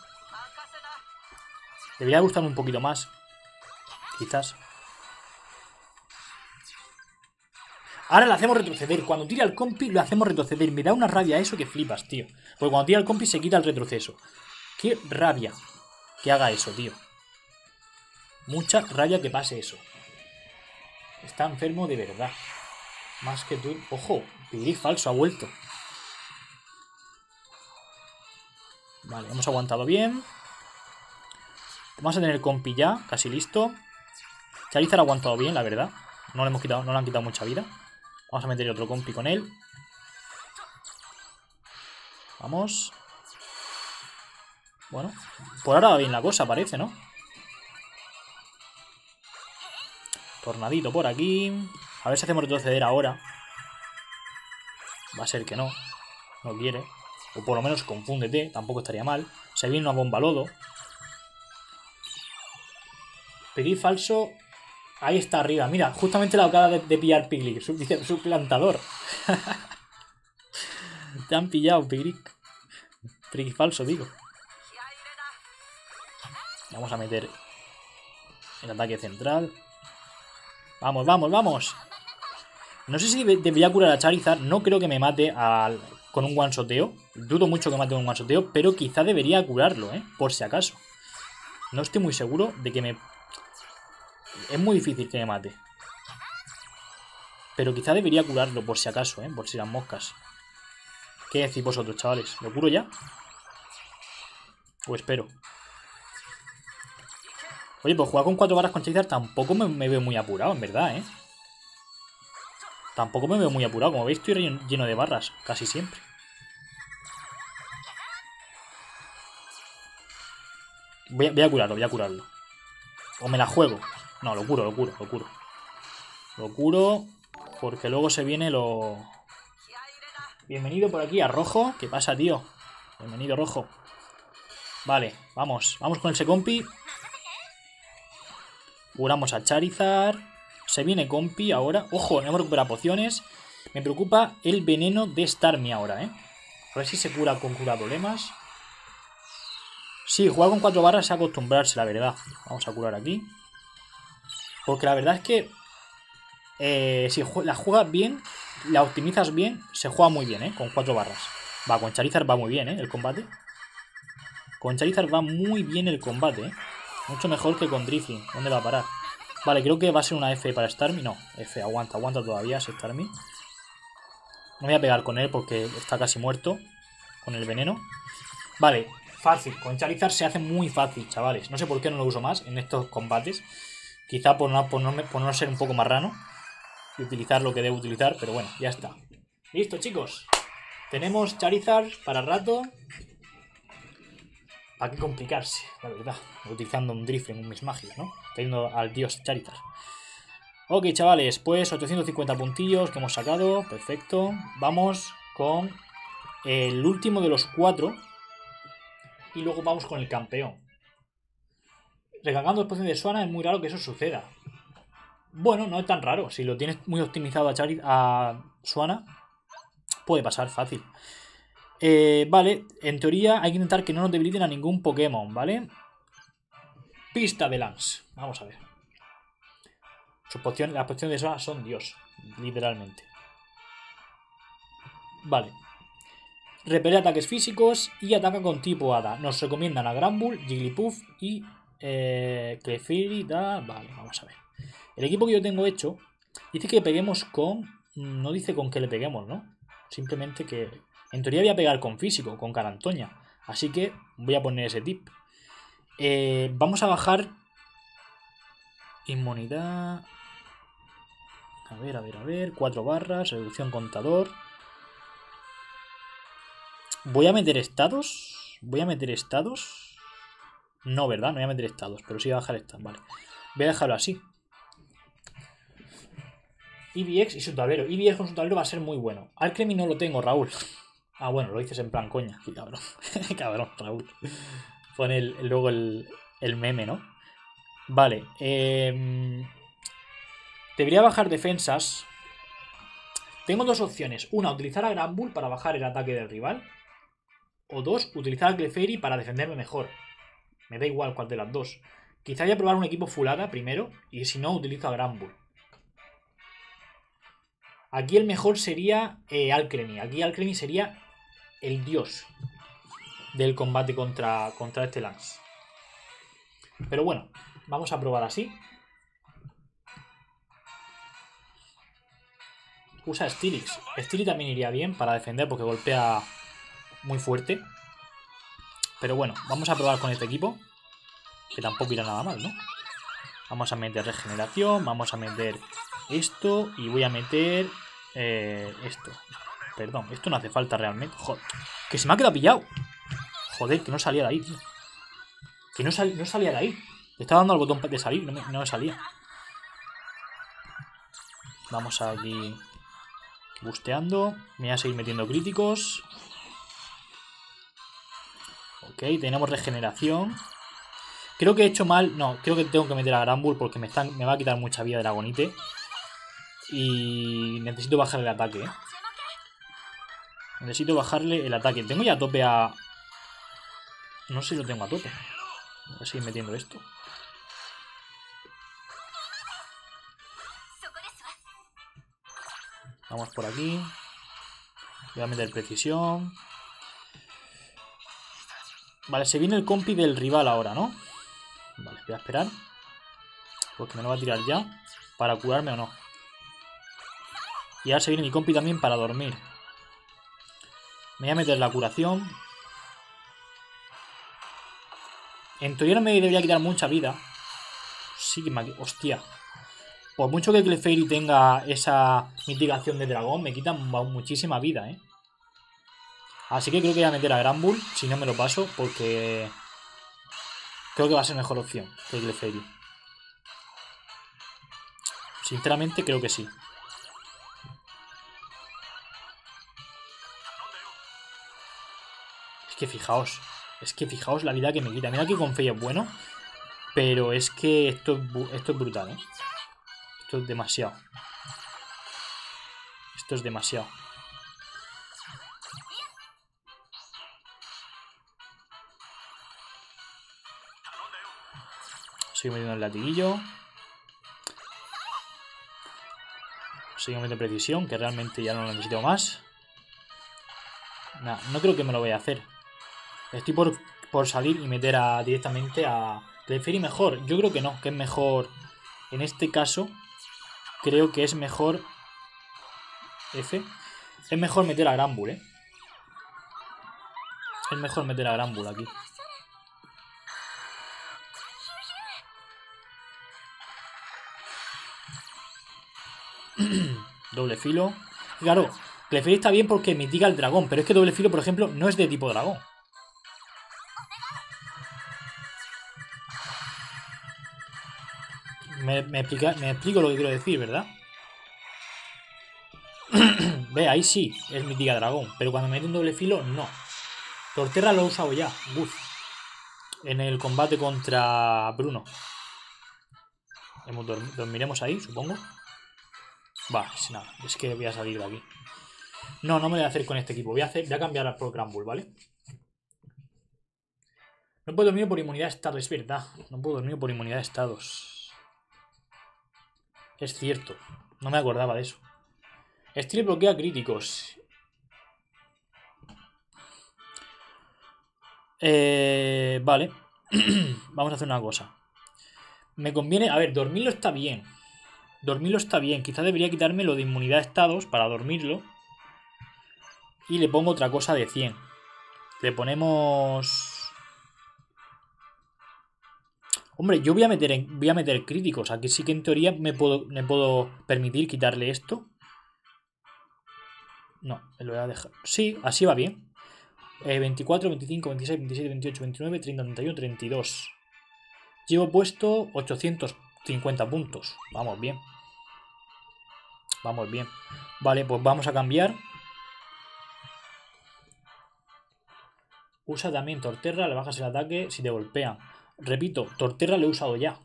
Debería gustarme un poquito más. Quizás. Ahora lo hacemos retroceder. Cuando tira el compi lo hacemos retroceder. Me da una rabia eso que flipas, tío. Porque cuando tira el compi se quita el retroceso. Qué rabia que haga eso, tío. Mucha rabia que pase eso. Está enfermo de verdad. Más que tú. Ojo, Pidrix falso ha vuelto. Vale, hemos aguantado bien. Vamos a tener compi ya, casi listo. Charizard ha aguantado bien, la verdad. No le hemos quitado, no le han quitado mucha vida. Vamos a meter otro compi con él. Vamos. Bueno, por ahora va bien la cosa, parece, ¿no? Tornadito por aquí. A ver si hacemos retroceder ahora. Va a ser que no. No quiere. O por lo menos confúndete, tampoco estaría mal. Se viene una bomba lodo. Pidrix falso. Ahí está arriba. Mira, justamente la acaba de pillar Pidrix. Suplantador. Te han pillado, Pidrix. Pidrix falso, digo. Vamos a meter el ataque central. Vamos, vamos, vamos. No sé si debería curar a Charizard. No creo que me mate con un guansoteo. Dudo mucho que mate con un guansoteo. Pero quizá debería curarlo, ¿eh? Por si acaso. No estoy muy seguro de que me... Es muy difícil que me mate. Pero quizá debería curarlo por si acaso, ¿eh? Por si las moscas. ¿Qué decís vosotros, chavales? ¿Lo curo ya? O espero. Oye, pues jugar con 4 barras con Charizard tampoco me veo muy apurado, en verdad, ¿eh? Tampoco me veo muy apurado. Como veis, estoy lleno de barras, casi siempre. Voy a curarlo, voy a curarlo. O me la juego. No, lo curo, lo curo, lo curo. Lo curo porque luego se viene lo... Bienvenido por aquí a Rojo. ¿Qué pasa, tío? Bienvenido, Rojo. Vale, vamos. Vamos con el Secompi. Curamos a Charizard. Se viene Compi ahora. Ojo, no hemos recuperado pociones. Me preocupa el veneno de Starmie ahora, ¿eh? A ver si se cura con cura problemas. Sí, jugar con 4 barras es acostumbrarse, la verdad. Vamos a curar aquí. Porque la verdad es que... si la juegas bien, la optimizas bien, se juega muy bien, ¿eh? Con 4 barras. Va, con Charizard va muy bien, ¿eh? El combate. Con Charizard va muy bien el combate, ¿eh? Mucho mejor que con Drifloon. ¿Dónde va a parar? Vale, creo que va a ser una F para Starmie. No, F, aguanta, aguanta todavía ese Starmie. No voy a pegar con él porque está casi muerto con el veneno. Vale, fácil. Con Charizard se hace muy fácil, chavales. No sé por qué no lo uso más en estos combates. Quizá por no ser un poco marrano y utilizar lo que debo utilizar, pero bueno, ya está. Listo, chicos. Tenemos Charizard para rato. ¿Para qué complicarse? La verdad. Utilizando un Drifloon, un Mismagius, ¿no? Teniendo al dios Charizard. Ok, chavales. Pues 850 puntillos que hemos sacado. Perfecto. Vamos con el último de los 4. Y luego vamos con el campeón. Recargando el poción de Suana es muy raro que eso suceda. Bueno, no es tan raro. Si lo tienes muy optimizado a Suana, puede pasar fácil. Vale, en teoría hay que intentar que no nos debiliten a ningún Pokémon, ¿vale? Pista de Lance. Vamos a ver. Sus pociones, las pociones de Suana son Dios, literalmente. Vale. Repele ataques físicos y ataca con tipo hada. Nos recomiendan a Granbull, Jigglypuff y Clefairy. Vale, vamos a ver. El equipo que yo tengo hecho dice que peguemos con... No dice con qué le peguemos, ¿no? Simplemente que... En teoría voy a pegar con físico, con Carantoña. Así que voy a poner ese tip. Vamos a bajar... Inmunidad... A ver... 4 barras, reducción contador... Voy a meter estados. No, ¿verdad? No voy a meter estados, pero sí voy a bajar estados. Vale. Voy a dejarlo así. IBX y su tablero. IBX con su tablero va a ser muy bueno. Alcremie no lo tengo, Raúl. Ah, bueno, lo dices en plan coña. Qué cabrón. Cabrón, Raúl. Pon luego el meme, ¿no? Vale. Debería bajar defensas. Tengo dos opciones. Una, utilizar a Granbull para bajar el ataque del rival. O dos, utilizar a Clefairy para defenderme mejor. Me da igual cuál de las dos. Quizá voy a probar un equipo fulada primero. Y si no, utilizo a Granbull. Aquí el mejor sería Alcremie. Aquí Alcremie sería el dios del combate contra este Lance. Pero bueno, vamos a probar así. Usa Steelix. Steelix también iría bien para defender porque golpea muy fuerte. Pero bueno, vamos a probar con este equipo. Que tampoco irá nada mal, ¿no? Vamos a meter regeneración. Vamos a meter esto. Y voy a meter esto. Perdón, esto no hace falta realmente. Joder, que se me ha quedado pillado. Joder, que no salía de ahí, tío. Que no salía de ahí. Le estaba dando al botón de salir. No me salía. Vamos aquí... Busteando. Me voy a seguir metiendo críticos. Ok, tenemos regeneración. Creo que he hecho mal. No, creo que tengo que meter a Granbull porque me va a quitar mucha vida de Dragonite. Y necesito bajarle el ataque. Necesito bajarle el ataque. Tengo ya a tope a... No sé si lo tengo a tope. Voy a seguir metiendo esto. Vamos por aquí. Voy a meter precisión. Vale, se viene el compi del rival ahora, ¿no? Vale, voy a esperar. Porque me lo va a tirar ya. Para curarme o no. Y ahora se viene mi compi también para dormir. Me voy a meter la curación. En teoría no me debería quitar mucha vida. Sí que me... Hostia. Por mucho que Clefairy tenga esa mitigación de dragón, me quita muchísima vida, ¿eh? Así que creo que voy a meter a Granbull, si no me lo paso, porque creo que va a ser mejor opción que Clefairy. Sinceramente creo que sí. Es que fijaos la vida que me quita. Mira que Confey es bueno, pero es que esto es brutal, ¿eh? Esto es demasiado. Sigo metiendo el latiguillo. Sigo metiendo precisión, que realmente ya no lo necesito más. Nah, no creo que me lo vaya a hacer. Estoy por salir y meter directamente a Clefairy mejor. Yo creo que no, que es mejor en este caso... Creo que es mejor... Es mejor meter a Granbull, ¿eh? Es mejor meter a Granbull aquí. Doble filo. Claro, Clefairy está bien porque mitiga el dragón. Pero es que doble filo, por ejemplo, no es de tipo dragón. Me explico lo que quiero decir, ¿verdad? Ve, ahí sí, es mítica dragón. Pero cuando mete un doble filo, no. Torterra lo he usado ya. Uf. En el combate contra Bruno. Dormiremos ahí, supongo. Va, es nada. Es que voy a salir de aquí. No, no me lo voy a hacer con este equipo. Voy a cambiar al Pro Granbull, ¿vale? No puedo dormir por inmunidad de estado, es verdad. No puedo dormir por inmunidad de estados. Es cierto. No me acordaba de eso. Steel bloquea críticos. Vale. Vamos a hacer una cosa. Me conviene... A ver, dormirlo está bien. Dormirlo está bien. Quizás debería quitarme lo de inmunidad de estados para dormirlo. Y le pongo otra cosa de 100. Le ponemos... Hombre, yo voy a meter críticos. Aquí sí que en teoría me puedo permitir quitarle esto. No, me lo voy a dejar. Sí, así va bien. 24, 25, 26, 27, 28, 29, 30, 31, 32. Llevo puesto 850 puntos. Vamos bien. Vamos bien. Vale, pues vamos a cambiar. Usa también Torterra, le bajas el ataque si te golpean. Repito, Torterra lo he usado ya.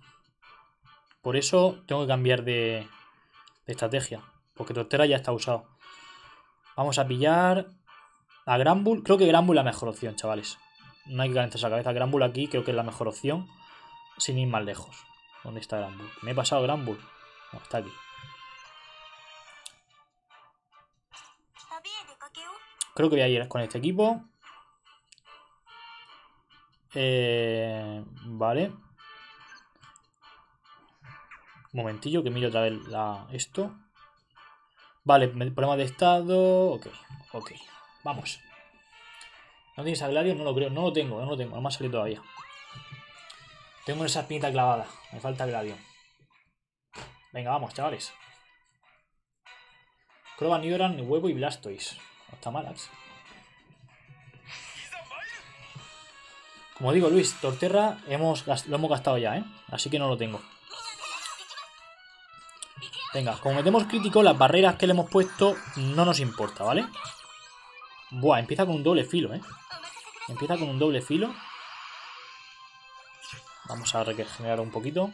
Por eso tengo que cambiar de estrategia. Porque Torterra ya está usado. Vamos a pillar a Granbull. Creo que Granbull es la mejor opción, chavales. No hay que calentarse la cabeza. Granbull aquí creo que es la mejor opción. Sin ir más lejos. ¿Dónde está Granbull? ¿Me he pasado Granbull? No, está aquí. Creo que voy a ir con este equipo. Vale. Un momentillo que miro otra vez esto. Vale, problema de estado. Ok, ok. Vamos. ¿No tienes a Gladio? No lo creo. No lo tengo, no lo tengo. No me ha salido todavía. Tengo esa espinita clavada. Me falta Gladio. Venga, vamos, chavales. Croba, Nidoran, Huevo y Blastoise. No está mal, Axe. Como digo, Luis, Torterra lo hemos gastado ya, ¿eh? Así que no lo tengo. Venga, como metemos crítico, las barreras que le hemos puesto no nos importa, ¿vale? Buah, empieza con un doble filo, ¿eh? Empieza con un doble filo. Vamos a regenerar un poquito.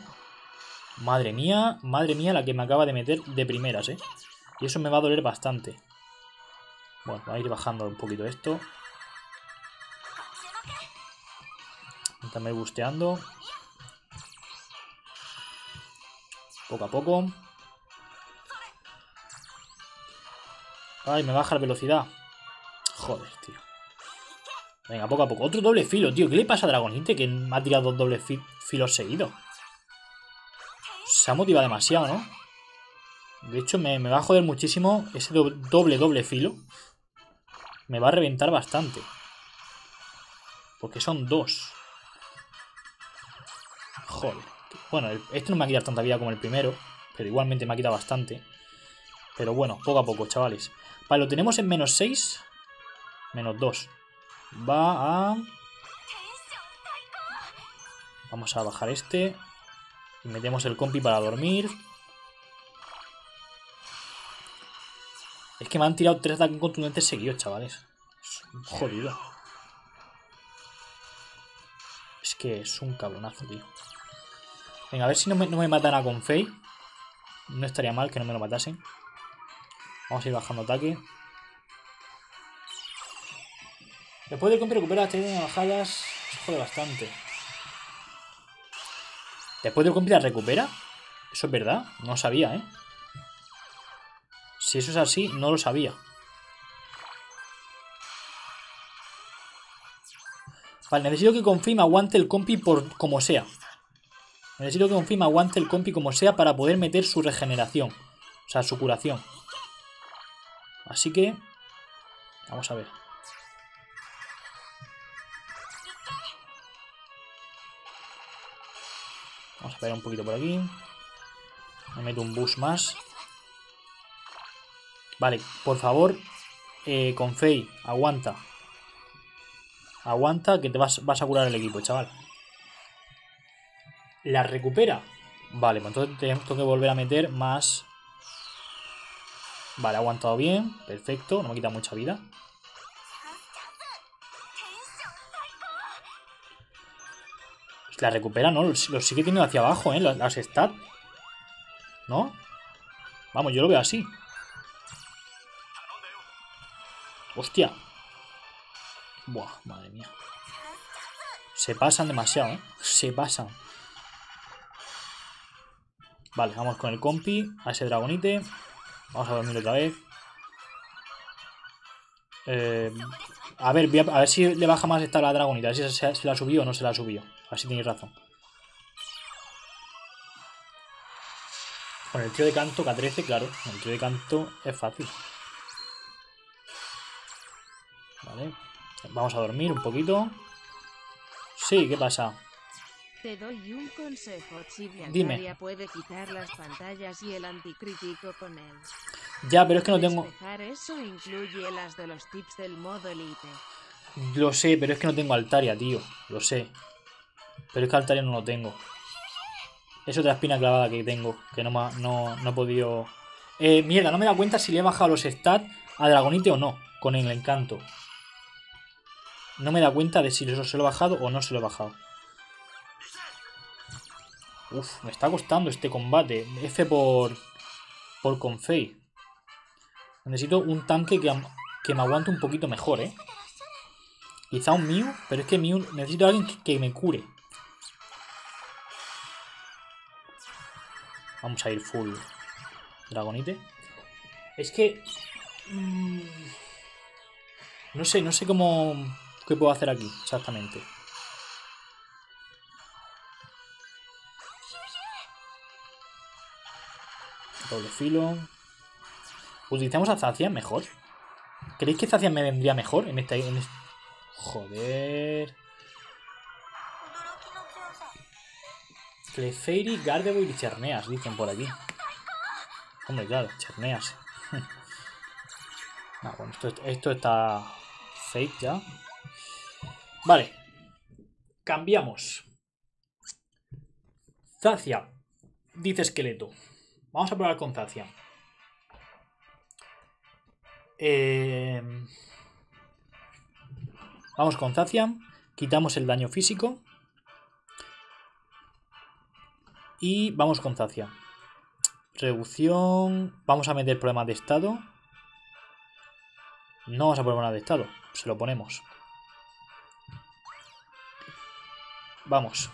Madre mía la que me acaba de meter de primeras, ¿eh? Y eso me va a doler bastante. Bueno, va a ir bajando un poquito esto. También busteando poco a poco. Ay, me baja la velocidad. Joder, tío. Venga, poco a poco. Otro doble filo, tío. ¿Qué le pasa a Dragonite que me ha tirado dos dobles filos seguidos? Se ha motivado demasiado, ¿no? De hecho, me va a joder muchísimo ese doble filo. Me va a reventar bastante. Porque son dos. Joder. Bueno, este no me ha quitado tanta vida como el primero. Pero igualmente me ha quitado bastante. Pero bueno, poco a poco, chavales. Vale, lo tenemos en menos 6. Menos 2. Vamos a bajar este. Y metemos el compi para dormir. Es que me han tirado 3 ataques contundentes seguidos, chavales. Jodido. Es que es un cabronazo, tío. Venga, a ver si no me matan a Confey. No estaría mal que no me lo matasen. Vamos a ir bajando ataque. Después del compi recupera las 3 bajadas. Eso jode bastante. ¿Después del compi las recupera? Eso es verdad. No lo sabía, ¿eh? Si eso es así, no lo sabía. Vale, necesito que Confey me aguante el compi por como sea. Necesito que Confey me aguante el compi como sea para poder meter su regeneración. O sea, su curación. Así que... Vamos a ver. Vamos a pegar un poquito por aquí. Me meto un boost más. Vale, por favor, Confey, aguanta. Aguanta que te vas a curar el equipo, chaval. La recupera. Vale, pues entonces tengo que volver a meter más. Vale, ha aguantado bien. Perfecto, no me quita mucha vida. La recupera, ¿no? Lo sigue teniendo hacia abajo, ¿eh? Las stats. ¿No? Vamos, yo lo veo así. ¡Hostia! Buah, madre mía. Se pasan demasiado, ¿eh? Se pasan. Vale, vamos con el compi. A ese Dragonite. Vamos a dormir otra vez. A ver si le baja más esta la Dragonite. A ver si se la subió o no se la subió. Así tenéis razón. Con el trío de canto K13, claro. Con el trío de canto es fácil. Vale. Vamos a dormir un poquito. Sí, ¿qué pasa? Te doy un consejo, Chibian. Dime. Puede quitar las pantallas y el anticrítico con él. Ya, pero es que no tengo... Eso incluye las de los tips del modo elite. Lo sé, pero es que no tengo Altaria, tío. Lo sé. Pero es que Altaria no lo tengo. Es otra espina clavada que tengo. Que no he podido... mierda, no me da cuenta si le he bajado los stats a Dragonite o no. Con el encanto. No me da cuenta de si se lo he bajado o no se lo he bajado. Uf, me está costando este combate. F por Confey. Necesito un tanque que me aguante un poquito mejor, ¿eh? Quizá un Mew, pero es que Mew... Necesito a alguien que me cure. Vamos a ir full Dragonite. Es que... no sé cómo... ¿Qué puedo hacer aquí exactamente? Doble filo. ¿Utilizamos a Zacian mejor? ¿Creéis que Zacian me vendría mejor en esta... Joder. Clefairy, Gardevoir y Cherneas, dicen por aquí. Hombre, claro, Cherneas. Ah, bueno, esto está fake ya. Vale. Cambiamos. Zacian, dice esqueleto. Vamos a probar con Zacian. Vamos con Zacian. Quitamos el daño físico. Y vamos con Zacian. Reducción. Vamos a meter problemas de estado. No vamos a poner nada de estado. Se lo ponemos. Vamos.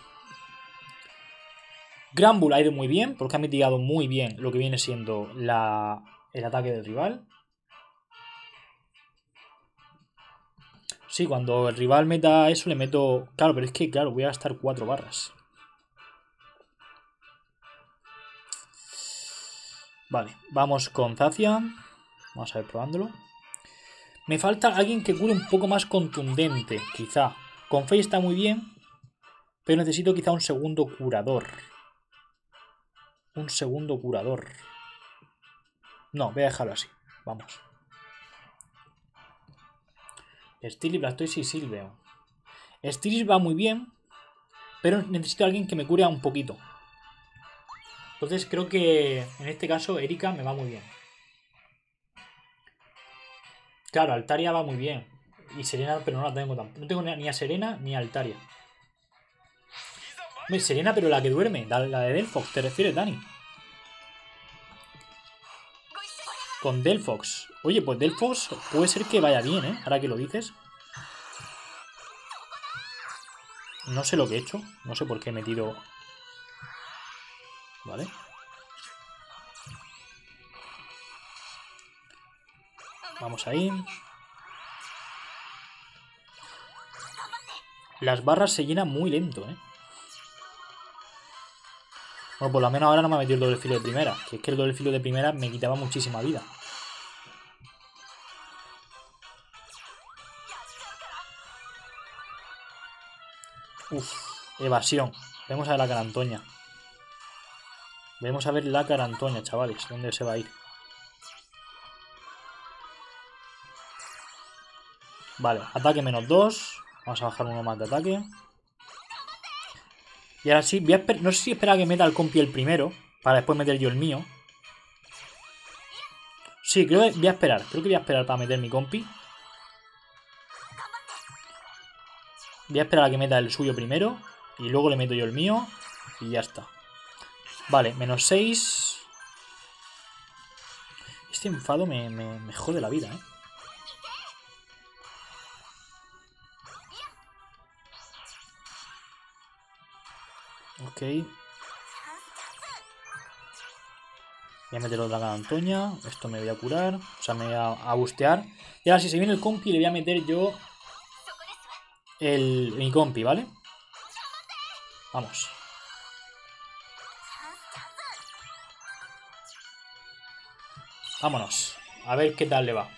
Granbull ha ido muy bien, porque ha mitigado muy bien lo que viene siendo el ataque del rival. Sí, cuando el rival meta eso le meto... Claro, pero es que, claro, voy a gastar 4 barras. Vale, vamos con Zacian. Vamos a ver probándolo. Me falta alguien que cure un poco más contundente, quizá. Confey está muy bien, pero necesito quizá un segundo curador. Un segundo curador. No, voy a dejarlo así. Vamos. Steelix, Blastoise y Silveo. Steelix va muy bien, pero necesito a alguien que me cure un poquito. Entonces creo que en este caso Erika me va muy bien. Claro, Altaria va muy bien. Y Serena, pero no la tengo tampoco. No tengo ni a Serena ni a Altaria. Serena, pero la que duerme, la de Delphox, ¿te refieres, Dani? Con Delphox. Oye, pues Delphox puede ser que vaya bien, ¿eh? Ahora que lo dices. No sé lo que he hecho. No sé por qué he metido... Vale. Vamos ahí. Las barras se llenan muy lento, ¿eh? Bueno, por lo menos ahora no me ha metido el doble filo de primera. Que es que el doble filo de primera me quitaba muchísima vida. Uf, evasión. Vamos a ver la cara Antonia. Vamos a ver la cara Antonia, chavales. ¿Dónde se va a ir? Vale, ataque menos 2. Vamos a bajar uno más de ataque. Y ahora sí, voy a no sé si esperar a que meta el compi el primero, para después meter yo el mío. Sí, creo que voy a esperar para meter mi compi. Voy a esperar a que meta el suyo primero, y luego le meto yo el mío, y ya está. Vale, menos 6. Este enfado me jode la vida, ¿eh? Ok. Voy a meterlo en la cara Antonia. Esto me voy a curar. O sea, me voy a bustear. Y ahora si se viene el compi, le voy a meter yo mi compi, ¿vale? Vamos. Vámonos. A ver qué tal le va.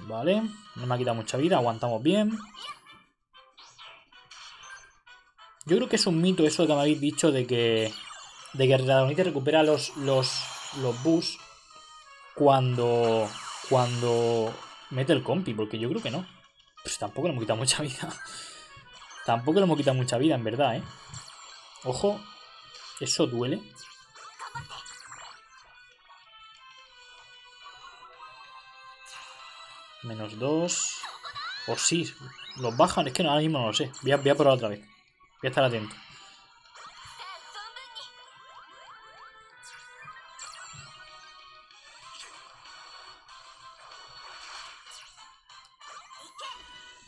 Vale. No me ha quitado mucha vida. Aguantamos bien. Yo creo que es un mito eso que me habéis dicho de que Dragonite recupera los bus cuando mete el compi. Porque yo creo que no. Pues tampoco le hemos quitado mucha vida. Tampoco le hemos quitado mucha vida, en verdad, ¿eh? Ojo. Eso duele. Menos 2. O sí. Los bajan. Es que ahora mismo no lo sé. Voy a probar otra vez. Voy a estar atento.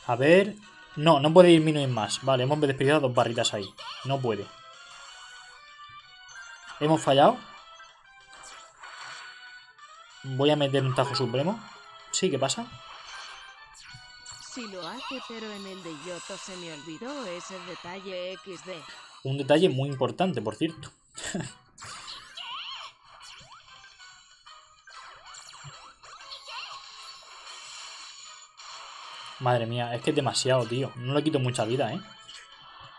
A ver. No, no puede ir minuir más. Vale, hemos desperdiciado 2 barritas ahí. No puede. Hemos fallado. Voy a meter un tajo supremo. Sí, ¿qué pasa? Si lo hace, pero en el de Yoto se me olvidó ese detalle XD. Un detalle muy importante, por cierto. Madre mía, es que es demasiado, tío. No le quito mucha vida, ¿eh?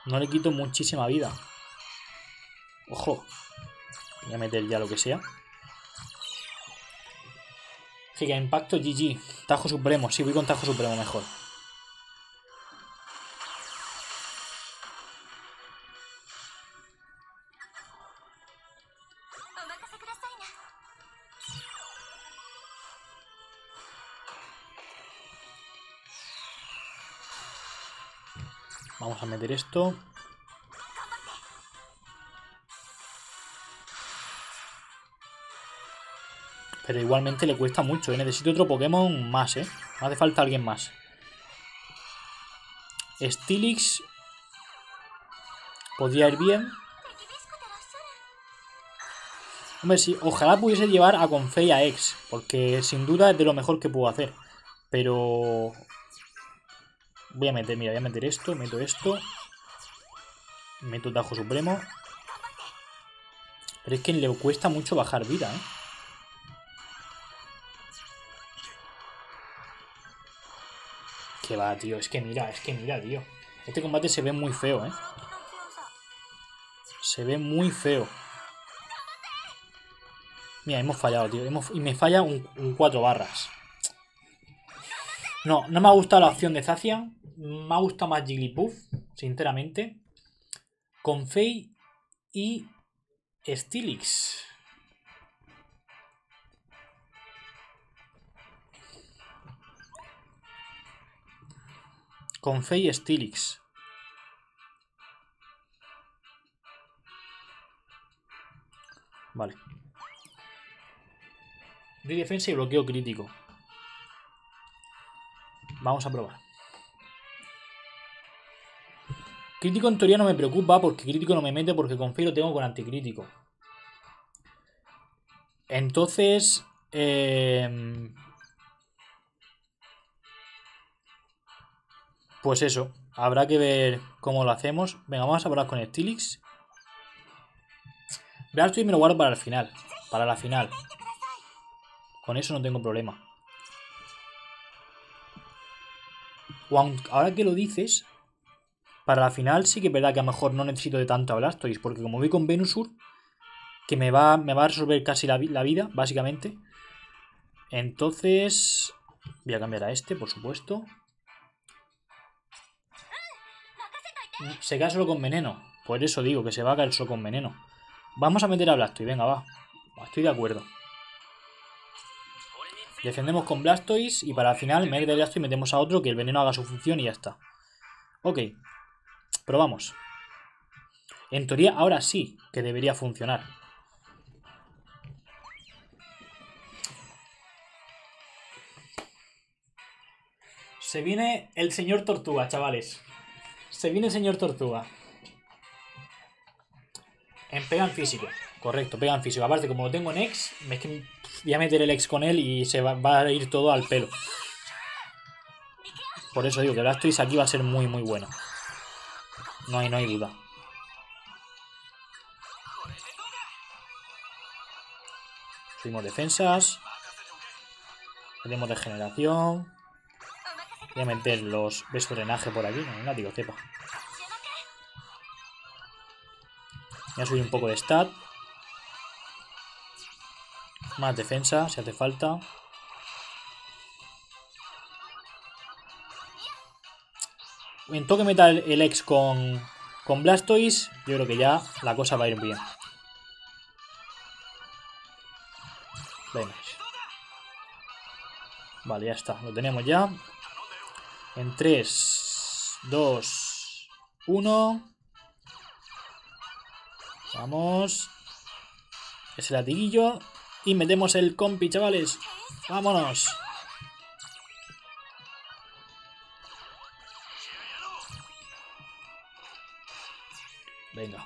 No le quito muchísima vida. Ojo. Voy a meter ya lo que sea. Giga impacto, GG. Tajo supremo. Sí, voy con tajo supremo mejor. Vamos a meter esto. Pero igualmente le cuesta mucho, ¿eh? Necesito otro Pokémon más, ¿eh? Me hace falta alguien más. Steelix. Podría ir bien. Hombre, sí, ojalá pudiese llevar a Confey a Ex. Porque sin duda es de lo mejor que puedo hacer. Pero... voy a meter, mira, voy a meter esto. Meto esto. Meto Tajo Supremo. Pero es que le cuesta mucho bajar vida, ¿eh? Que va, tío, es que mira, tío. Este combate se ve muy feo, ¿eh? Se ve muy feo. Mira, hemos fallado, tío. Y me falla un 4 barras. No me ha gustado la opción de Zacian. Me ha gustado más Jigglypuff, sinceramente. Confey y Steelix. Confey y Steelix. Vale. De defensa y bloqueo crítico. Vamos a probar. Crítico en teoría no me preocupa porque crítico no me mete porque Confey lo tengo con anticrítico. Entonces... pues eso, habrá que ver cómo lo hacemos. Venga, vamos a probar con Steelix. Blastoise me lo guardo para el final. Para la final. Con eso no tengo problema. Ahora que lo dices, para la final sí que es verdad que a lo mejor no necesito de tanto a Blastoise. Porque como voy con Venusaur, que me va a resolver casi la vida, básicamente. Entonces, voy a cambiar a este, por supuesto. Se cae solo con veneno. Por eso digo que se va a caer solo con veneno. Vamos a meter a Blastoise. Venga, va. Estoy de acuerdo. Defendemos con Blastoise. Y para el final, en vez de Blastoise, metemos a otro que el veneno haga su función y ya está. Ok. Probamos. En teoría, ahora sí que debería funcionar. Se viene el señor Tortuga, chavales. Se viene el señor Tortuga. Pega en físico. Correcto, pega en físico. Aparte, como lo tengo en X, voy a meter el X con él y se va a ir todo al pelo. Por eso digo que Blastoise aquí va a ser muy, muy bueno. No hay duda. Subimos defensas. Tenemos regeneración. Voy a meter los besos de drenaje por aquí. No, látigo, cepa. Voy a subir un poco de stat. Más defensa, si hace falta. Intento que meta el X con Blastoise. Yo creo que ya la cosa va a ir bien. Venga. Vale, ya está. Lo tenemos ya. En 3, 2, 1. Vamos. Ese latiguillo. Y metemos el compi, chavales. Vámonos. Venga.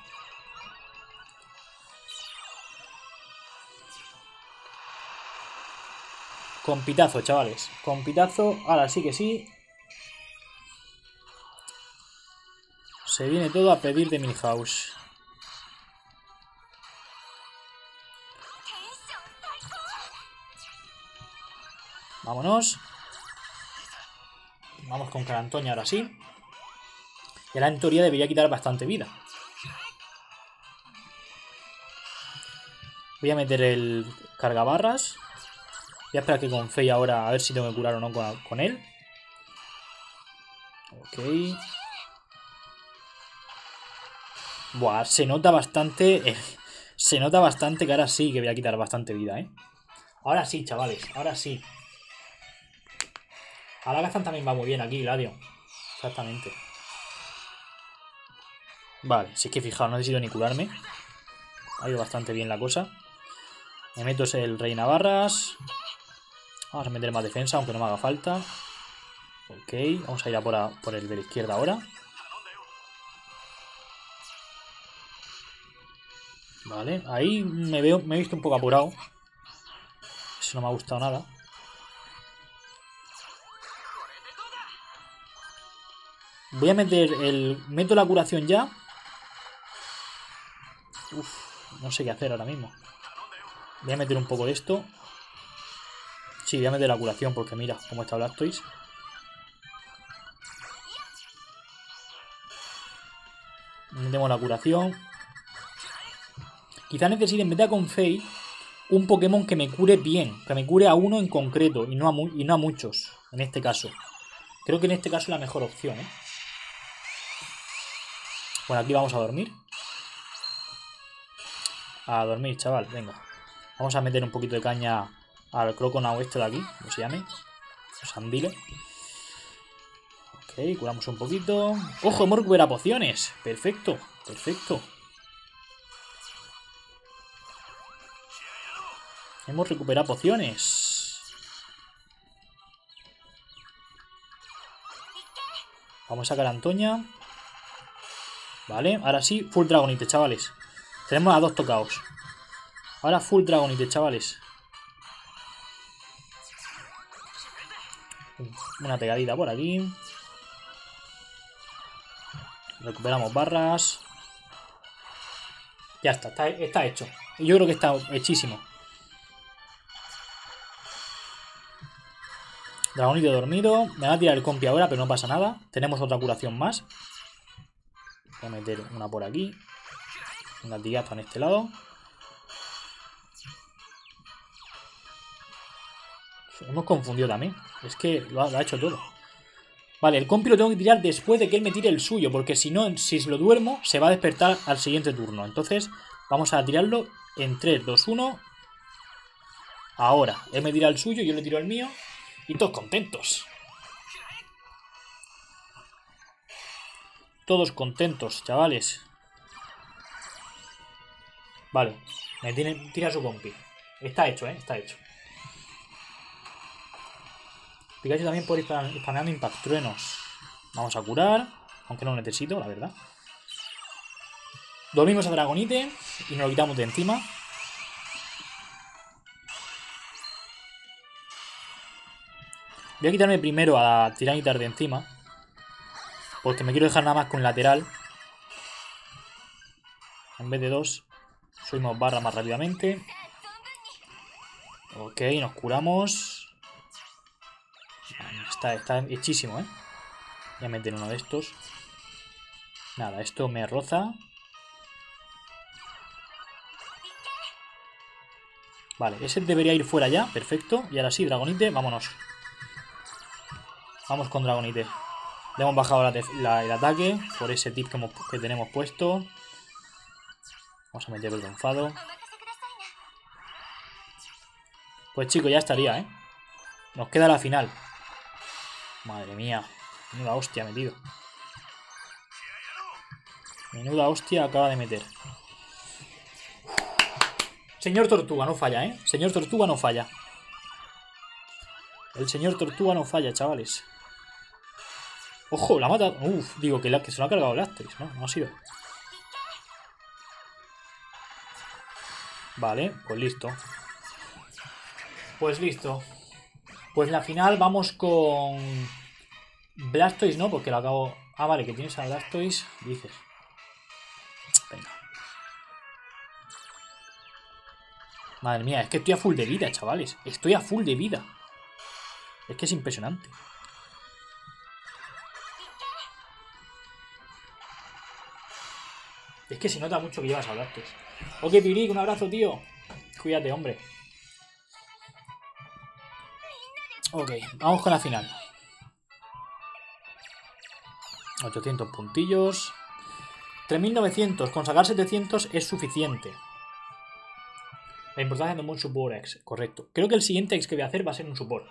Compitazo, chavales. Compitazo. Ahora sí que sí. Se viene todo a pedir de Milhouse. Vámonos. Vamos con Carantoña ahora sí. Y ahora en teoría debería quitar bastante vida. Voy a meter el cargabarras. Voy a esperar que Confey ahora a ver si tengo que curar o no con él. Ok. Buah, se nota bastante. Se nota bastante que ahora sí que voy a quitar bastante vida, ¿eh? Ahora sí, chavales, ahora sí. A la Agatha también va muy bien aquí, Gladio. Exactamente. Vale, si es que fijaos, no necesito ni curarme. Ha ido bastante bien la cosa. Me meto el Rey Navarras. Vamos a meter más defensa, aunque no me haga falta. Ok, vamos a ir a por el de la izquierda ahora. Vale, ahí me he visto un poco apurado. Eso no me ha gustado nada. Voy a meter el... Meto la curación ya. Uf, no sé qué hacer ahora mismo. Voy a meter un poco de esto. Sí, voy a meter la curación porque mira cómo está Blastoise. Metemos la curación. Quizás necesite en vez de a Confey un Pokémon que me cure bien. Que me cure a uno en concreto y no a muchos en este caso. Creo que en este caso es la mejor opción, ¿eh? Bueno, aquí vamos a dormir. A dormir, chaval, venga. Vamos a meter un poquito de caña al Croconau este de aquí, ¿cómo se llame? Los andiles. Ok, curamos un poquito. ¡Ojo, hemos recuperado pociones! Perfecto, perfecto. Hemos recuperado pociones. Vamos a sacar a Antoña. Vale, ahora sí, full Dragonite, chavales. Tenemos a dos tocados. Ahora full Dragonite, chavales. Una pegadita por aquí. Recuperamos barras. Ya está, está hecho. Yo creo que está hechísimo. Dragonite dormido. Me va a tirar el compi ahora, pero no pasa nada. Tenemos otra curación más. Voy a meter una por aquí. Un latigazo en este lado. Hemos confundido también. Es que lo ha hecho todo. Vale, el compi lo tengo que tirar después de que él me tire el suyo. Porque si no, si lo duermo, se va a despertar al siguiente turno. Entonces, vamos a tirarlo en 3, 2, 1. Ahora, él me tira el suyo, yo le tiro el mío. Y todos contentos. Todos contentos, chavales. Vale, me tira su compi. Está hecho, ¿eh? Está hecho. Pikachu también por ir spameando Impact Truenos. Vamos a curar, aunque no lo necesito, la verdad. Dormimos a Dragonite y nos lo quitamos de encima. Voy a quitarme primero a Tiranitar de encima, porque me quiero dejar nada más con lateral. En vez de dos, subimos barra más rápidamente. Ok, nos curamos. Está hechísimo, ¿eh? Voy a meter uno de estos. Nada, esto me roza. Vale, ese debería ir fuera ya. Perfecto. Y ahora sí, Dragonite, vámonos. Vamos con Dragonite. Le hemos bajado el ataque por ese tip que tenemos puesto. Vamos a meter el gonfado. Pues chicos, ya estaría, ¿eh? Nos queda la final. Madre mía. Menuda hostia metido. Menuda hostia acaba de meter. Señor Tortuga no falla, ¿eh? Señor Tortuga no falla. El señor Tortuga no falla, chavales. Ojo, la mata. Uf, digo que se lo ha cargado Blastoise, ¿no? No ha sido. Vale, pues listo. Pues listo. Pues la final vamos con Blastoise, ¿no? Porque lo acabo... Ah, vale, que tienes a Blastoise, dices. Venga. Madre mía, es que estoy a full de vida, chavales. Estoy a full de vida. Es que es impresionante. Es que se nota mucho que llevas a Blastoise. Ok, Pibric, un abrazo, tío. Cuídate, hombre. Ok, vamos con la final. 800 puntillos. 3900. Con sacar 700 es suficiente. La importancia de un buen support ex. Correcto. Creo que el siguiente ex que voy a hacer va a ser un support.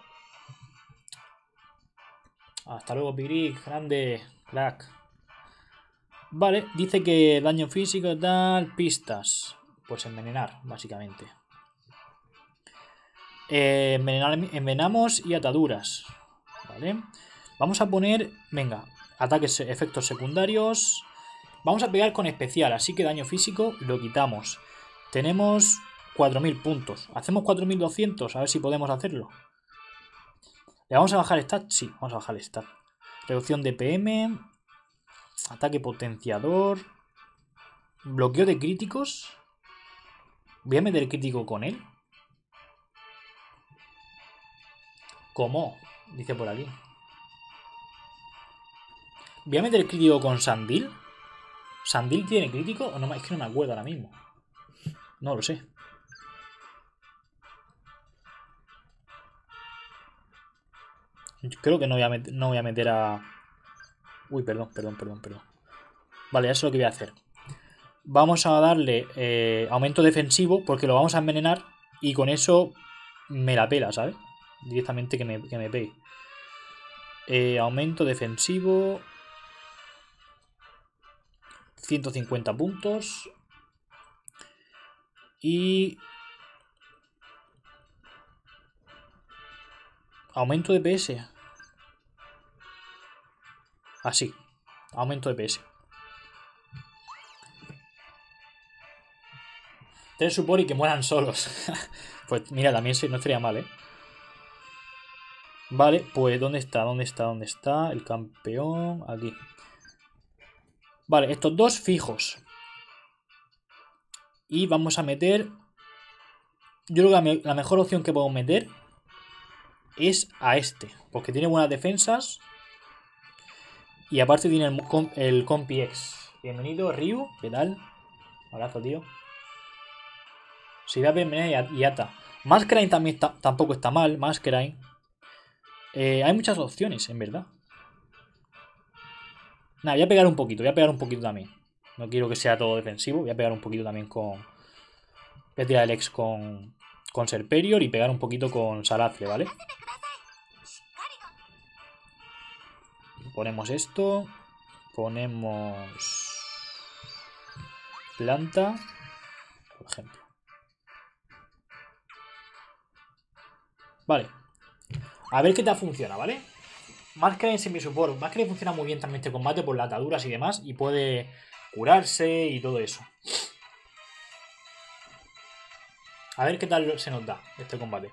Hasta luego, Pibric. Grande. Crack. Vale, dice que daño físico, tal, pistas. Pues envenenar, básicamente. Envenenamos y ataduras. Vale. Vamos a poner... Venga, ataques, efectos secundarios. Vamos a pegar con especial, así que daño físico lo quitamos. Tenemos 4000 puntos. Hacemos 4200, a ver si podemos hacerlo. ¿Le vamos a bajar stat? Sí, vamos a bajar stat. Reducción de PM. Ataque potenciador. Bloqueo de críticos. Voy a meter crítico con él. ¿Cómo? Dice por aquí. Voy a meter crítico con Sandil. ¿Sandil tiene crítico? O no, es que no me acuerdo ahora mismo. No lo sé. Creo que no voy a meter a... Uy, perdón. Vale, eso es lo que voy a hacer. Vamos a darle aumento defensivo porque lo vamos a envenenar y con eso me la pela, ¿sabes? Directamente que me pegue. Aumento defensivo. 150 puntos. Y... aumento de PS. Así. Aumento de PS. 3 support y que mueran solos. Pues mira, también no estaría mal, ¿eh? Vale, pues ¿dónde está? El campeón. Aquí. Vale, estos dos fijos. Y vamos a meter... Yo creo que la mejor opción que podemos meter... es a este, porque tiene buenas defensas y aparte tiene el Compi X. Bienvenido, Ryu, ¿qué tal? Abrazo, tío. Se iba a envenenar y ata. Maskerain también tampoco está mal, Maskerain. Hay muchas opciones, en verdad. Nada, voy a pegar un poquito también. No quiero que sea todo defensivo, voy a pegar un poquito también con... Voy a tirar el X con Serperior y pegar un poquito con Salazle, ¿vale? Ponemos esto. Ponemos... planta, por ejemplo. Vale. A ver qué tal funciona, ¿vale? Maskerain semi-support. Maskerain funciona muy bien también este combate por las ataduras y demás. Y puede curarse y todo eso. A ver qué tal se nos da este combate.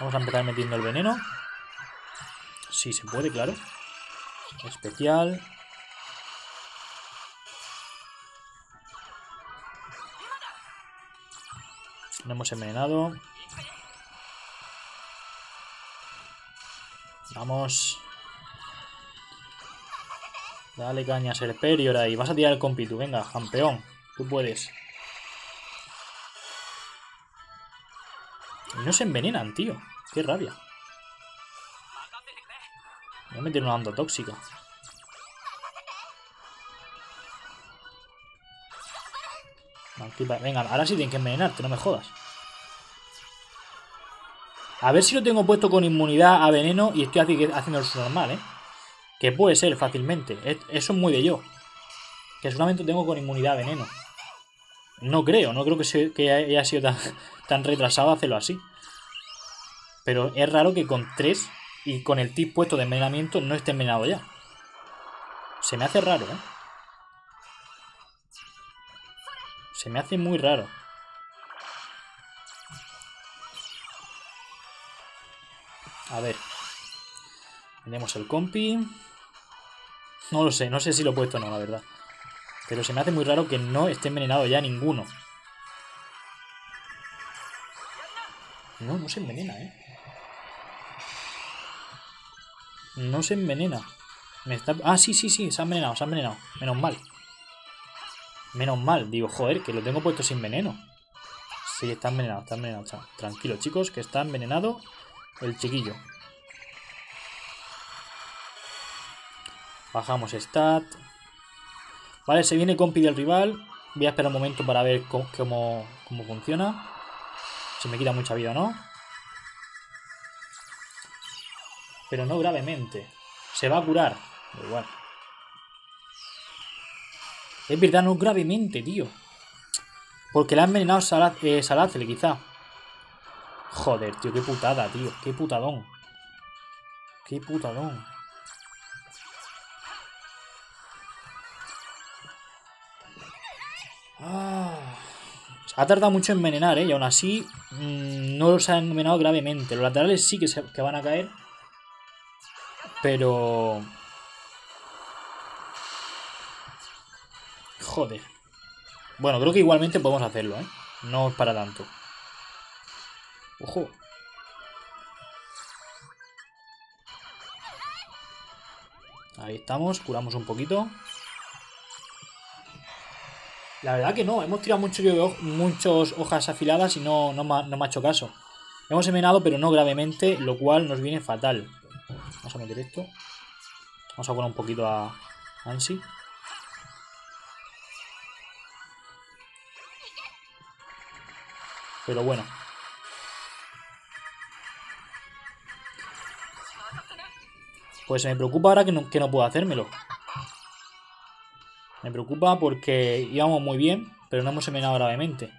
Vamos a empezar metiendo el veneno. Si se puede, claro. Especial. Lo hemos envenenado. Vamos. Dale caña, Serperior ahí. Vas a tirar el compitu. Venga, campeón. Tú puedes. Y no se envenenan, tío. Qué rabia. Voy a meter una onda tóxica. Venga, ahora sí tienen que envenenarte, no me jodas. A ver si lo tengo puesto con inmunidad a veneno y estoy haciendo su normal, ¿eh? Que puede ser fácilmente. Eso es muy de yo. Que solamente tengo con inmunidad a veneno. No creo que haya sido tan retrasado hacerlo así. Pero es raro que con 3 y con el tip puesto de envenenamiento no esté envenenado ya. Se me hace raro, ¿eh? Se me hace muy raro. A ver. Tenemos el compi. No lo sé, no sé si lo he puesto o no, la verdad. Pero se me hace muy raro que no esté envenenado ya ninguno. No, no se envenena, ¿eh? No se envenena. Me está... Ah, sí, se ha envenenado. Menos mal. Menos mal. Digo, joder, que lo tengo puesto sin veneno. Sí, está envenenado. Tranquilo, chicos, que está envenenado el chiquillo. Bajamos stat. Vale, se viene compi del rival. Voy a esperar un momento para ver cómo funciona. Si me quita mucha vida o no. Pero no gravemente. Se va a curar. Da igual. Es verdad, no gravemente, tío. Porque le han envenenado Salazle, quizá. Joder, tío, qué putada, tío. Qué putadón. Qué putadón. Ha tardado mucho en envenenar, ¿eh? Y aún así no los ha envenenado gravemente. Los laterales sí que van a caer. Pero... Joder. Bueno, creo que igualmente podemos hacerlo, ¿eh? No es para tanto. Ojo. Ahí estamos, curamos un poquito. La verdad que no, hemos tirado muchas hojas afiladas y no me ha hecho caso. Hemos envenenado, pero no gravemente, lo cual nos viene fatal. Vamos a meter esto. Vamos a poner un poquito a Ansi. Pero bueno. Pues me preocupa ahora que no puedo hacérmelo. Me preocupa porque íbamos muy bien, pero no hemos envenenado gravemente.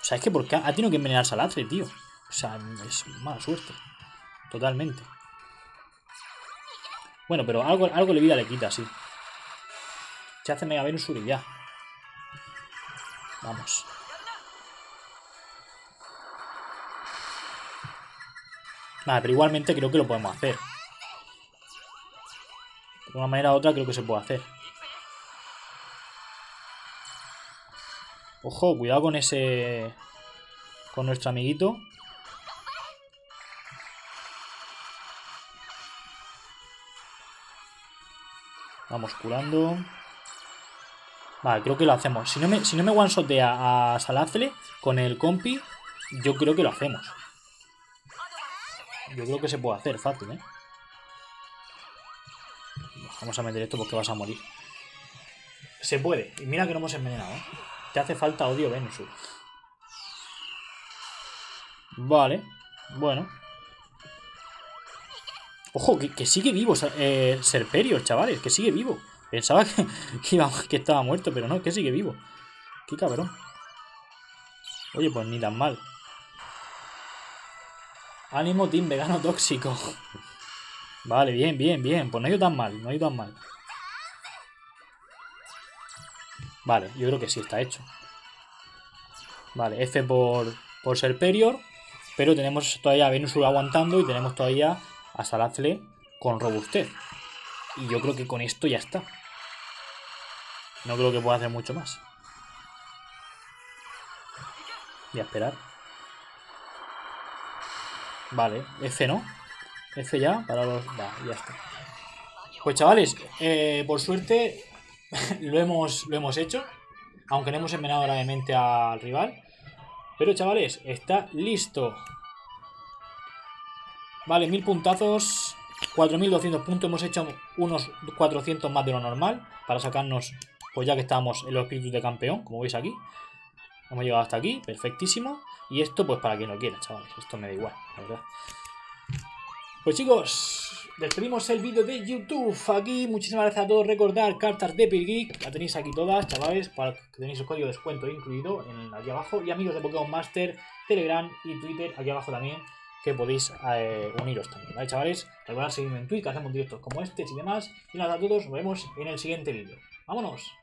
O sea, es que porque ha tenido que envenenar Salazle, tío. O sea, es mala suerte. Totalmente. Bueno, pero algo de vida le quita, sí. Se hace Mega Venusur y ya. Vamos. Nada, pero igualmente creo que lo podemos hacer. De una manera u otra creo que se puede hacer. Ojo, cuidado con ese... Con nuestro amiguito. Vamos curando. Vale, creo que lo hacemos. Si no me one-shotea a Salazle con el compi, yo creo que lo hacemos. Yo creo que se puede hacer fácil, ¿eh? Vamos a meter esto porque vas a morir. Se puede. Y mira que no hemos envenenado, ¿eh? Te hace falta odio, Venusaur. Vale. Bueno. Ojo, que sigue vivo Serperior, chavales. Que sigue vivo. Pensaba que estaba muerto, pero no, es que sigue vivo. Qué cabrón. Oye, pues ni tan mal. Ánimo, team vegano tóxico. Vale, bien, bien, bien. Pues no ha ido tan mal, no ha ido tan mal. Vale, yo creo que sí está hecho. Vale, F por Serperior. Pero tenemos todavía a Venusaur aguantando y tenemos todavía a Salazle con robustez. Y yo creo que con esto ya está. No creo que pueda hacer mucho más. Voy a esperar. Vale, F no. F ya, para los... Va, ya está. Pues chavales, por suerte lo hemos hecho. Aunque no hemos envenenado gravemente al rival. Pero chavales, está listo. Vale, 1000 puntazos. 4200 puntos. Hemos hecho unos 400 más de lo normal. Para sacarnos, pues ya que estábamos en los espíritus de campeón. Como veis aquí. Hemos llegado hasta aquí, perfectísimo. Y esto, pues para quien lo quiera, chavales. Esto me da igual, la verdad. Pues chicos, despedimos el vídeo de YouTube aquí. Muchísimas gracias a todos. Recordar cartas de PGeek. La tenéis aquí todas, chavales. Para que tenéis el código de descuento incluido aquí abajo. Y amigos de Pokémon Master, Telegram y Twitter aquí abajo también. Que podéis uniros también, ¿vale, chavales? Recordad seguirme en Twitter, que hacemos directos como este y demás. Y nada a todos, nos vemos en el siguiente vídeo. ¡Vámonos!